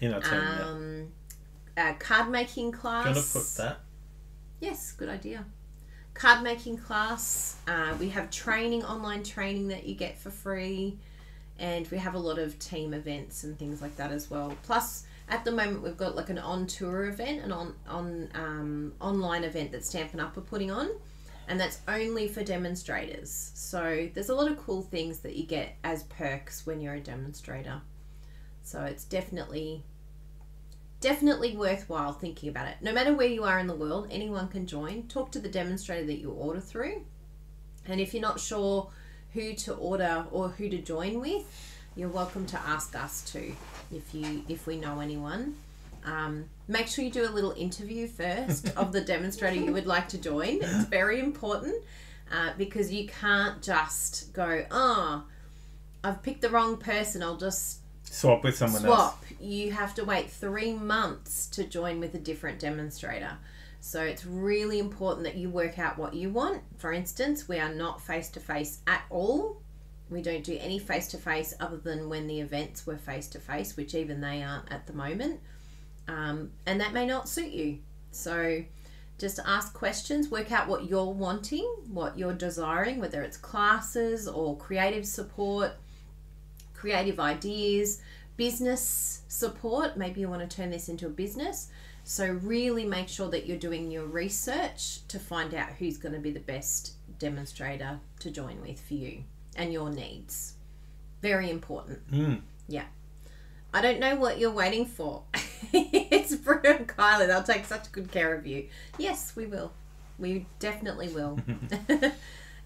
In our team, um, yeah. A card making class. Do you want to put that? Yes, good idea. Card making class. Uh, we have training, online training that you get for free. And we have a lot of team events and things like that as well. Plus, at the moment, we've got like an on-tour event, an on, on, um, online event that Stampin' Up! Are putting on. And that's only for demonstrators. So there's a lot of cool things that you get as perks when you're a demonstrator. So it's definitely, definitely worthwhile thinking about it. No matter where you are in the world, anyone can join. Talk to the demonstrator that you order through. And if you're not sure who to order or who to join with, you're welcome to ask us too, if you if we know anyone. Um, make sure you do a little interview first of the demonstrator you would like to join. It's very important uh, because you can't just go, oh, I've picked the wrong person, I'll just swap with someone swap. else. You have to wait three months to join with a different demonstrator. So it's really important that you work out what you want. For instance, we are not face-to-face at all. We don't do any face-to-face other than when the events were face-to-face, which even they aren't at the moment. Um, and that may not suit you. So just ask questions, work out what you're wanting, what you're desiring, whether it's classes or creative support, creative ideas, business support. Maybe you want to turn this into a business. So really make sure that you're doing your research to find out who's going to be the best demonstrator to join with for you and your needs. Very important. Mm. Yeah. I don't know what you're waiting for. It's Bruno and Kylie. They'll take such good care of you. Yes, we will. We definitely will.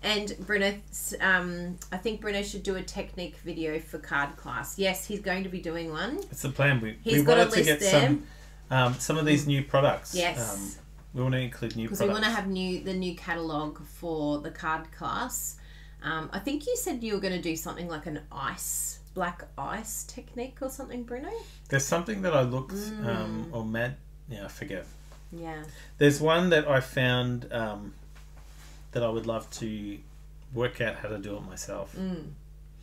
And Bruno, um, I think Bruno should do a technique video for card class. Yes, he's going to be doing one. It's the plan. We, he's we got wanted a list to get there. some... Um, some of these new products. Yes. Um, we want to include new products. Because we want to have new the new catalogue for the card class. Um, I think you said you were going to do something like an ice, black ice technique or something, Bruno? There's something that I looked, mm. um, or Mad, yeah, I forget. Yeah. There's one that I found um, that I would love to work out how to do it myself. Mm.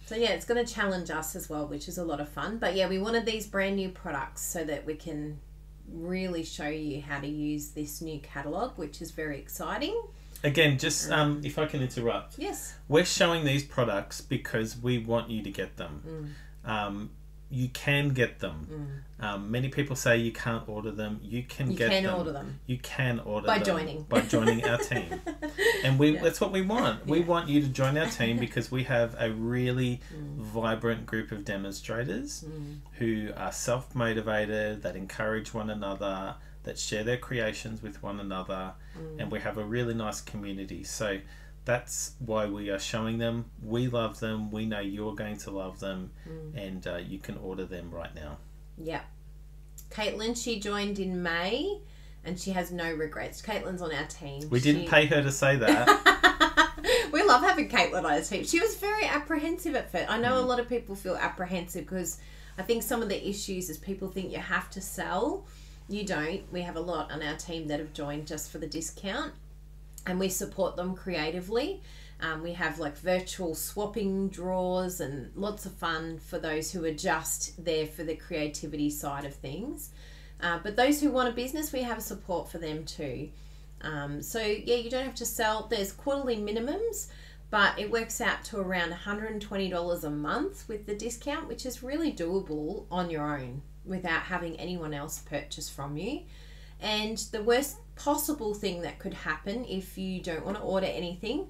So yeah, it's going to challenge us as well, which is a lot of fun. But yeah, we wanted these brand new products so that we can really show you how to use this new catalogue, which is very exciting. Again, just um, if I can interrupt. Yes. We're showing these products because we want you to get them. Mm. Um, you can get them. Mm. Um, many people say you can't order them. You can you get can them. You can order them. You can order by them. By joining. By joining our team. And we yeah. that's what we want. We yeah. want you to join our team because we have a really mm. vibrant group of demonstrators mm. who are self-motivated, that encourage one another, that share their creations with one another, mm. and we have a really nice community. So that's why we are showing them. We love them. We know you're going to love them. Mm. And uh, you can order them right now. Yeah. Caitlin, she joined in May and she has no regrets. Caitlin's on our team. We she... didn't pay her to say that. We love having Caitlin on our team. She was very apprehensive at first. I know mm. a lot of people feel apprehensive because I think some of the issues is people think you have to sell. You don't. We have a lot on our team that have joined just for the discount. And we support them creatively. Um, we have like virtual swapping draws and lots of fun for those who are just there for the creativity side of things. Uh, but those who want a business, we have support for them too. Um, so yeah, you don't have to sell. There's quarterly minimums, but it works out to around one hundred and twenty dollars a month with the discount, which is really doable on your own without having anyone else purchase from you. And the worst possible thing that could happen if you don't want to order anything,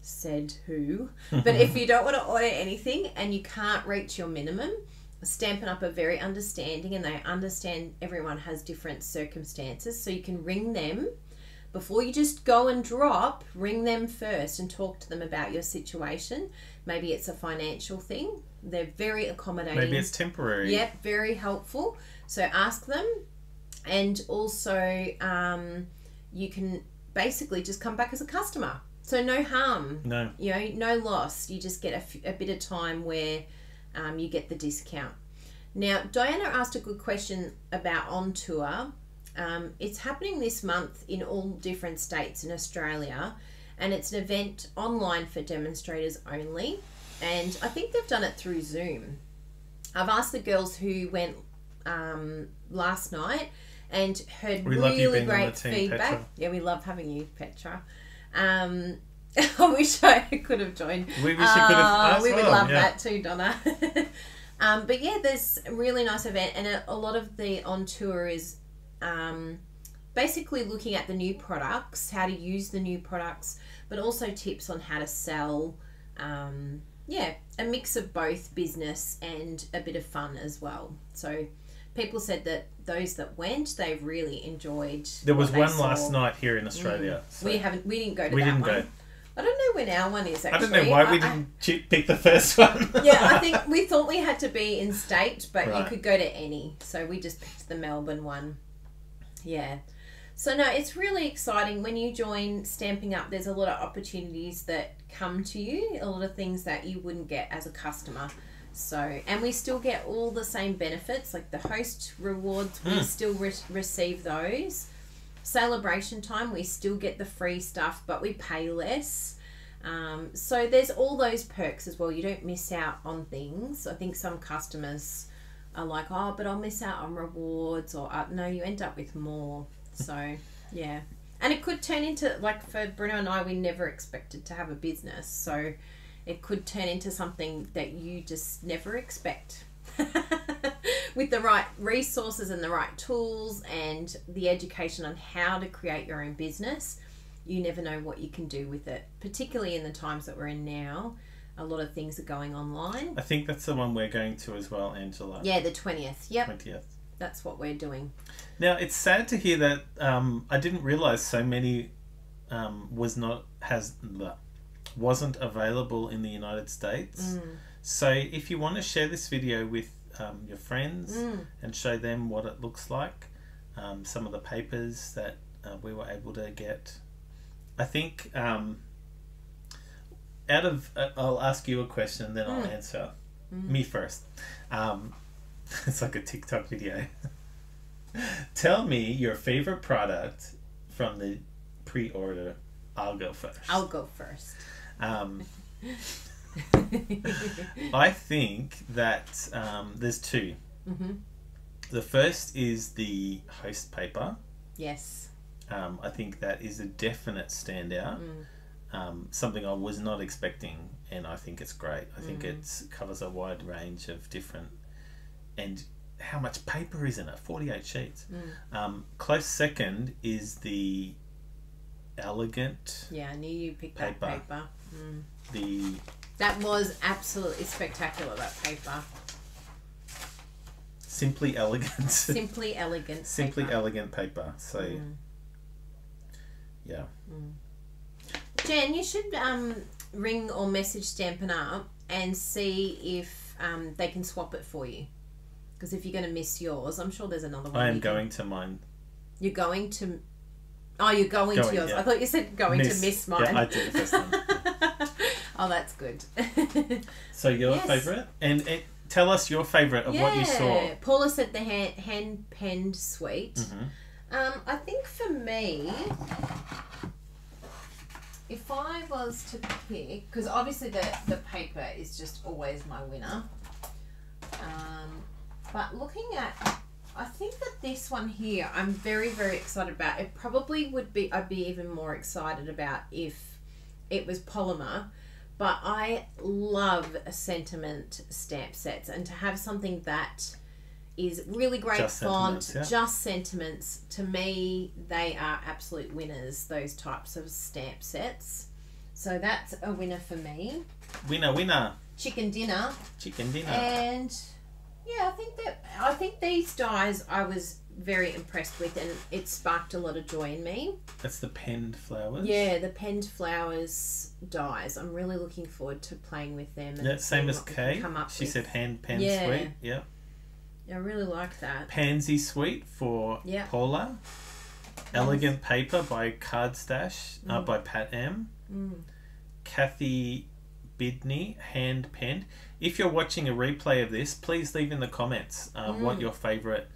said who, but if you don't want to order anything and you can't reach your minimum, Stampin' Up! Are very understanding and they understand everyone has different circumstances. So you can ring them before you just go and drop, ring them first and talk to them about your situation. Maybe it's a financial thing. They're very accommodating. Maybe it's temporary. Yep, very helpful. So ask them. And also, um, you can basically just come back as a customer. So no harm. No. You know, no loss. You just get a, f a bit of time where um, you get the discount. Now, Diana asked a good question about on tour. Um, it's happening this month in all different states in Australia. And it's an event online for demonstrators only. And I think they've done it through Zoom. I've asked the girls who went um, last night and heard we really great team, feedback. Petra. Yeah, we love having you, Petra. Um, I wish I could have joined. We wish uh, you could have. We well. would love yeah. that too, Donna. um, but yeah, there's a really nice event, and a, a lot of the on tour is um, basically looking at the new products, how to use the new products, but also tips on how to sell. Um, yeah, a mix of both business and a bit of fun as well. So people said that those that went, they really enjoyed. There was one saw. last night here in Australia. Mm. So we haven't. We didn't go to we that didn't one. Go. I don't know when our one is, actually. I don't know why I, we didn't I, pick the first one. Yeah, I think we thought we had to be in state, but right. you could go to any. So we just picked the Melbourne one. Yeah. So, no, it's really exciting. When you join Stamping Up, there's a lot of opportunities that come to you, a lot of things that you wouldn't get as a customer. So, and we still get all the same benefits, like the host rewards, mm. we still re receive those. Celebration time, we still get the free stuff, but we pay less. Um, so there's all those perks as well. You don't miss out on things. I think some customers are like, oh, but I'll miss out on rewards, or uh, no, you end up with more. So, yeah. And it could turn into, like for Bruno and I, we never expected to have a business. So it could turn into something that you just never expect. With the right resources and the right tools and the education on how to create your own business, you never know what you can do with it, particularly in the times that we're in now. A lot of things are going online. I think that's the one we're going to as well, Angela. Yeah, the twentieth. Yep. twentieth. That's what we're doing. Now, it's sad to hear that um, I didn't realise so many um, was not, has, wasn't available in the United States. Mm. So if you want to share this video with Um, your friends mm. and show them what it looks like, um, some of the papers that uh, we were able to get. I think um, out of uh, I'll ask you a question and then mm. I'll answer mm. me first. Um, it's like a TikTok video. Tell me your favorite product from the pre-order. I'll go first. I'll go first. Um, I think that um, there's two. Mm-hmm. The first is the host paper. Yes. Um, I think that is a definite standout. Mm. Um, something I was not expecting, and I think it's great. I think mm. it covers a wide range of different. And how much paper is in it? forty-eight sheets. Mm. Um, close second is the elegant. Yeah, I knew you picked paper. that paper. Mm. The. That was absolutely spectacular, that paper. Simply Elegant. Simply Elegant Simply paper. Elegant paper. So, mm. yeah. Mm. Jen, you should um, ring or message Stampin' Up! And see if um, they can swap it for you. Because if you're going to miss yours, I'm sure there's another one. I am going can... to mine. You're going to... Oh, you're going, going to yours. Yeah. I thought you said going miss. to miss mine. Yeah, I did the first one. Oh, that's good. So your yes. favourite? And it, tell us your favourite of yeah. what you saw. Paula said the hand, hand-penned suite. Mm-hmm. um, I think for me, if I was to pick, because obviously the, the paper is just always my winner. Um, but looking at, I think that this one here, I'm very, very excited about. It probably would be, I'd be even more excited about if it was polymer. But I love sentiment stamp sets, and to have something that is really great just font, yeah. just sentiments, to me, they are absolute winners, those types of stamp sets. So that's a winner for me. Winner, winner. Chicken dinner. Chicken dinner. And yeah, I think that I think these dies I was very impressed with, and it sparked a lot of joy in me. That's the penned flowers. Yeah, the penned flowers dies. I'm really looking forward to playing with them. And yeah, same as Kay. Come up she with. said hand penned yeah. sweet. Yeah. yeah. I really like that. Pansy sweet for yeah. Paula. Elegant yes. paper by Card Stash, mm. uh, by Pat M. Mm. Kathy Bidney, hand penned. If you're watching a replay of this, please leave in the comments um, mm. what your favourite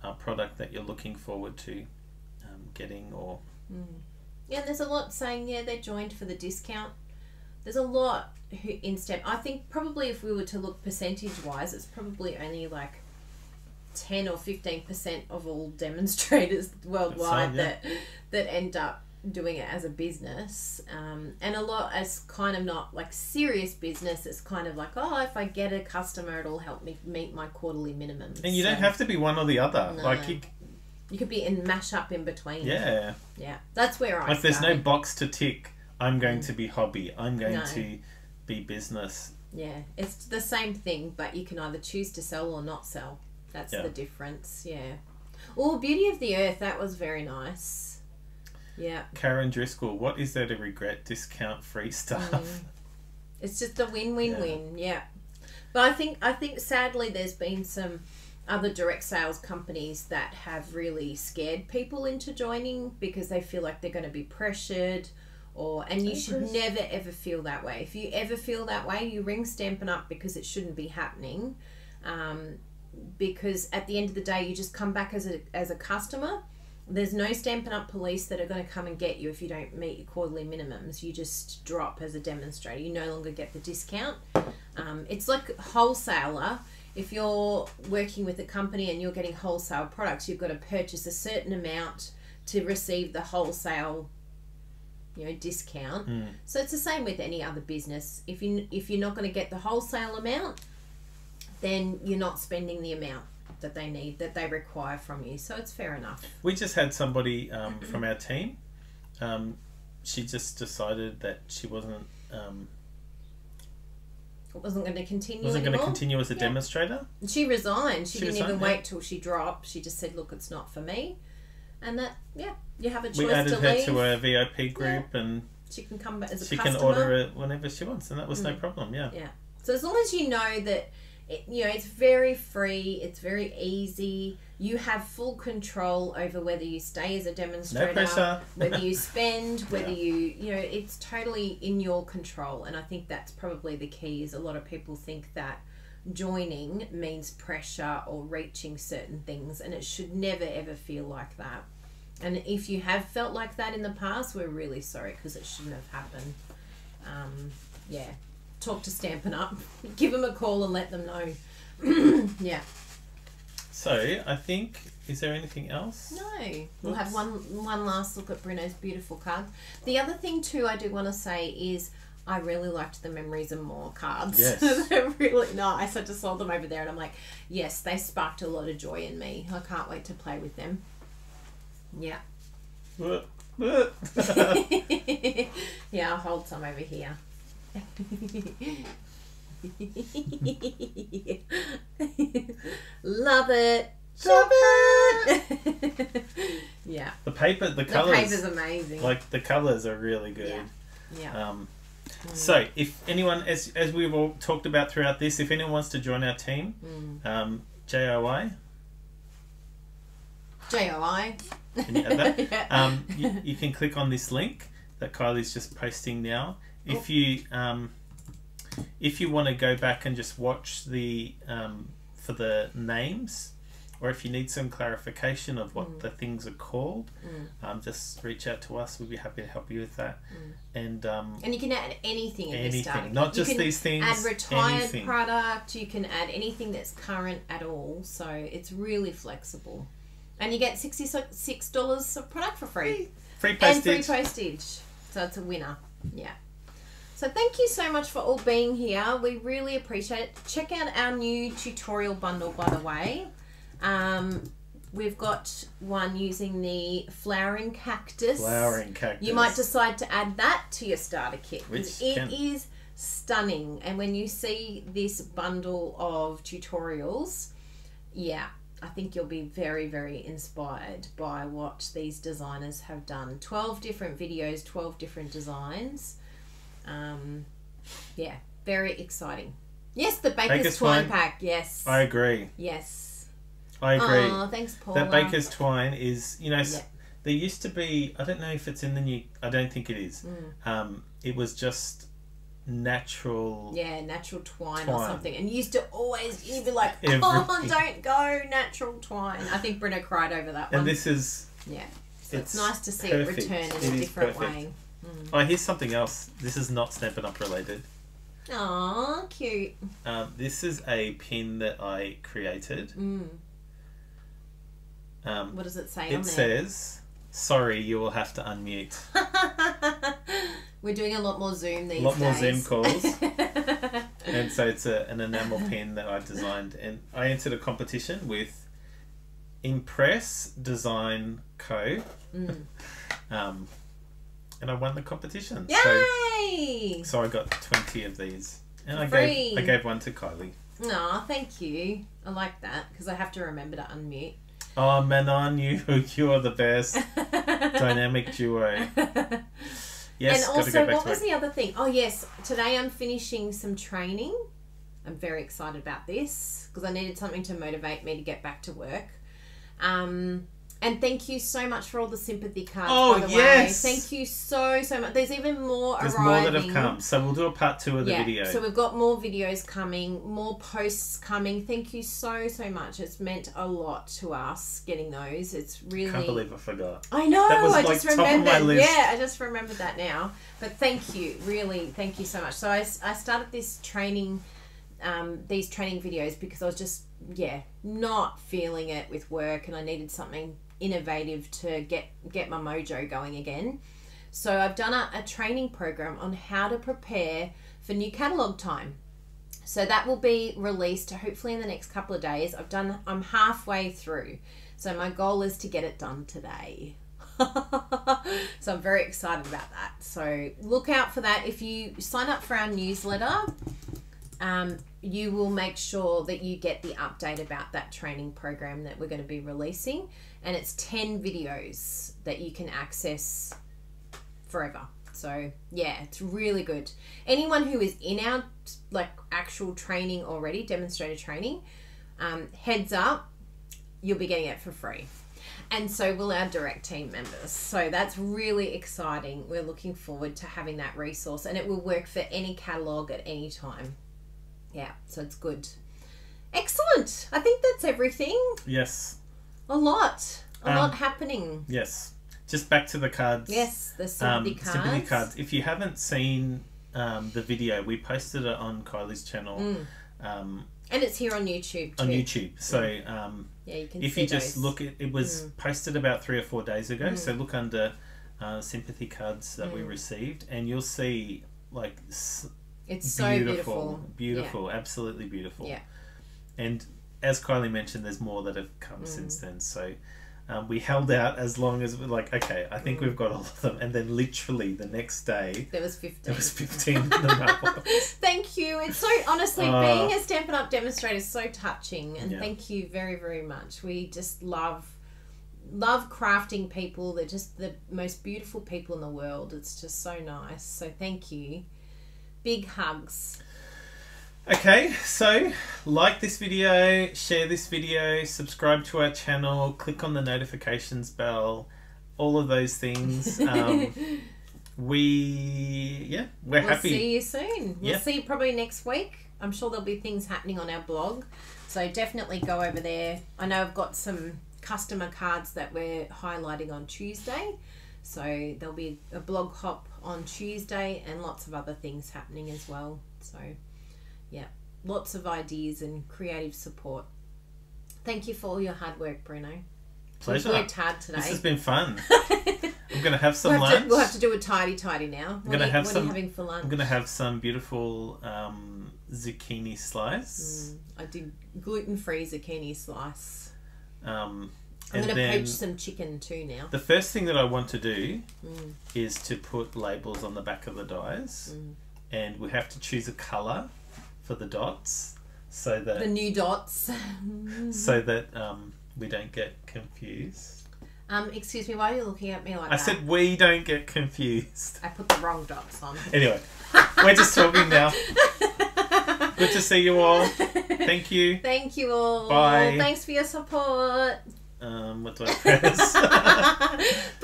Uh, product that you're looking forward to um, getting, or mm. yeah, there's a lot saying yeah they're joined for the discount. There's a lot who in stamp. I think probably if we were to look percentage wise, it's probably only like ten or fifteen percent of all demonstrators worldwide that yeah. that end up doing it as a business, um, and a lot as kind of not like serious business. It's kind of like, oh, if I get a customer, it'll help me meet my quarterly minimum. And you so, don't have to be one or the other. No. Like you, you could be in mash up in between. Yeah, yeah. That's where I. Like, there's no box to tick. I'm going to be hobby. I'm going no. to be business. Yeah, it's the same thing, but you can either choose to sell or not sell. That's yeah. the difference. Yeah. Oh, Beauty of the Earth. That was very nice. Yeah. Karen Driscoll, what is there to regret? Discount free stuff. Mm. It's just a win-win-win. Yeah. yeah. But I think I think sadly there's been some other direct sales companies that have really scared people into joining because they feel like they're going to be pressured, or and you should never ever feel that way. If you ever feel that way, you ring Stampin' Up because it shouldn't be happening. Um, because at the end of the day, you just come back as a as a customer. There's no Stampin' Up! Police that are going to come and get you if you don't meet your quarterly minimums. You just drop as a demonstrator. You no longer get the discount. Um, it's like wholesaler. If you're working with a company and you're getting wholesale products, you've got to purchase a certain amount to receive the wholesale, you know, discount. Mm. So it's the same with any other business. If you if you're not going to get the wholesale amount, then you're not spending the amount that they need, that they require from you. So it's fair enough. We just had somebody um, from our team. Um, she just decided that she wasn't... Um, wasn't going to continue Wasn't going to continue as a yeah. demonstrator. She resigned. She, she didn't resigned, even wait yeah. till she dropped. She just said, look, it's not for me. And that, yeah, you have a choice to leave. We added her leave. to our V I P group yeah. and... She can come back as a she customer. She can order it whenever she wants, and that was mm. no problem, yeah. Yeah. So as long as you know that... It, you know, it's very free. It's very easy. You have full control over whether you stay as a demonstrator, no pressure. whether you spend, whether yeah. you, you know, it's totally in your control. And I think that's probably the key is a lot of people think that joining means pressure or reaching certain things. And it should never, ever feel like that. And if you have felt like that in the past, we're really sorry because it shouldn't have happened. Um, yeah. Talk to Stampin' Up. Give them a call and let them know. yeah. So I think, is there anything else? No. Oops. We'll have one one last look at Bruno's beautiful cards. The other thing too I do want to say is I really liked the Memories and More cards. Yes. They're really nice. I just saw them over there and I'm like, yes, they sparked a lot of joy in me. I can't wait to play with them. Yeah. yeah, I'll hold some over here. Love it. Love it. yeah. The paper, the colours. The paper's amazing. Like, the colours are really good. Yeah. yeah. Um, mm. So, if anyone, as, as we've all talked about throughout this, if anyone wants to join our team, mm. um, J O I. J O I. Can you add that? yeah. um, you, you can click on this link that Kylie's just posting now. If you um, if you want to go back and just watch the um, for the names, or if you need some clarification of what mm. the things are called, mm. um, just reach out to us. We'd be happy to help you with that. Mm. And um, and you can add anything. At anything, the not you just can these things. Add retired anything. product. You can add anything that's current at all. So it's really flexible, and you get sixty-six dollars of product for free. Free postage. And free postage. So it's a winner. Yeah. So thank you so much for all being here. We really appreciate it. Check out our new tutorial bundle, by the way. Um, we've got one using the flowering cactus. Flowering cactus. You might decide to add that to your starter kit. Which it can... is stunning. And when you see this bundle of tutorials, yeah, I think you'll be very, very inspired by what these designers have done. twelve different videos, twelve different designs. Um, yeah, very exciting. Yes, the Baker's, Baker's Twine, Twine Pack, yes. I agree. Yes. I agree. Oh, thanks, Paula. That Baker's Twine is, you know, yeah. there used to be, I don't know if it's in the new, I don't think it is. Mm. Um, it was just natural. Yeah, natural twine, twine. or something. And you used to always, you'd be like, Every... oh, don't go, natural twine. I think Bruno cried over that and one. And this is. Yeah. So it's, it's nice to see perfect. it return in it a different perfect. way. Mm. Oh, here's something else. This is not Stampin' Up! Related. Aw, cute. Um, this is a pin that I created. Mm. Um, what does it say it on there? It says, sorry, you will have to unmute. We're doing a lot more Zoom these days. A lot more Zoom calls. And so it's a, an enamel pin that I've designed. And I entered a competition with Impress Design Co. Mm. um, and I won the competition. Yay! So, so I got twenty of these. And I gave, I gave one to Kylie. Aw, thank you. I like that because I have to remember to unmute. Oh, Manon, you, you are the best dynamic duo. Yes, and also, go back what to was it. The other thing? Oh, yes. Today I'm finishing some training. I'm very excited about this because I needed something to motivate me to get back to work. Um, and thank you so much for all the sympathy cards, oh, by the yes. way. Thank you so, so much. There's even more There's arriving. There's more that have come. So we'll do a part two of the yeah, video. So we've got more videos coming, more posts coming. Thank you so, so much. It's meant a lot to us getting those. It's really... I can't believe I forgot. I know. That was I like just top remembered. Of my list. Yeah, I just remembered that now. But thank you. Really, thank you so much. So I, I started this training... Um, these training videos because I was just yeah not feeling it with work and I needed something innovative to get get my mojo going again. So I've done a, a training program on how to prepare for new catalog time. So that will be released hopefully in the next couple of days. I've done I'm halfway through, so my goal is to get it done today. So I'm very excited about that. So look out for that. If you sign up for our newsletter, Um, you will make sure that you get the update about that training program that we're going to be releasing, and it's ten videos that you can access forever. So yeah, it's really good. Anyone who is in our like actual training already, demonstrator training, um, heads up, you'll be getting it for free. And so will our direct team members. So that's really exciting. We're looking forward to having that resource, and it will work for any catalog at any time. Yeah, so it's good. Excellent. I think that's everything. Yes. A lot. A um, lot happening. Yes. Just back to the cards. Yes, the sympathy um, cards. Sympathy cards. If you haven't seen um, the video, we posted it on Kylie's channel. Mm. Um, and it's here on YouTube too. On YouTube. So mm. um, yeah, you can if see you those. Just look, at, it was mm. posted about three or four days ago. Mm. So look under uh, sympathy cards that mm. we received and you'll see like... It's so beautiful. Beautiful, beautiful. Yeah. Absolutely beautiful. Yeah. And as Kylie mentioned, there's more that have come mm. since then. So um, we held out as long as we're like, okay, I think mm. we've got all of them. And then literally the next day... There was fifteen. There was fifteen in the Thank you. It's so, honestly, uh, being a Stampin' Up! Demonstrator is so touching. And yeah. thank you very, very much. We just love, love crafting people. They're just the most beautiful people in the world. It's just so nice. So thank you. Big hugs. Okay, so like this video, share this video, subscribe to our channel, click on the notifications bell, all of those things. Um, we, yeah, we're we'll happy. We'll see you soon. We'll yeah. see you probably next week. I'm sure there'll be things happening on our blog, so definitely go over there. I know I've got some customer cards that we're highlighting on Tuesday, so there'll be a blog hop on Tuesday and lots of other things happening as well. So yeah, lots of ideas and creative support. Thank you for all your hard work, Bruno. Pleasure. We've worked hard today. This has been fun. I'm gonna have some we'll have lunch to, we'll have to do a tidy tidy now. What, are you, have what some, are you having for lunch? I'm gonna have some beautiful um, zucchini slice. mm, I did gluten-free zucchini slice. um I'm going to poach some chicken too now. The first thing that I want to do mm. is to put labels on the back of the dies. Mm. And we have to choose a colour for the dots. So that... The new dots. So that um, we don't get confused. Um, excuse me, why are you looking at me like I that? I said we don't get confused. I put the wrong dots on. Anyway, we're just talking now. Good to see you all. Thank you. Thank you all. Bye. Thanks for your support. Um, what do I press?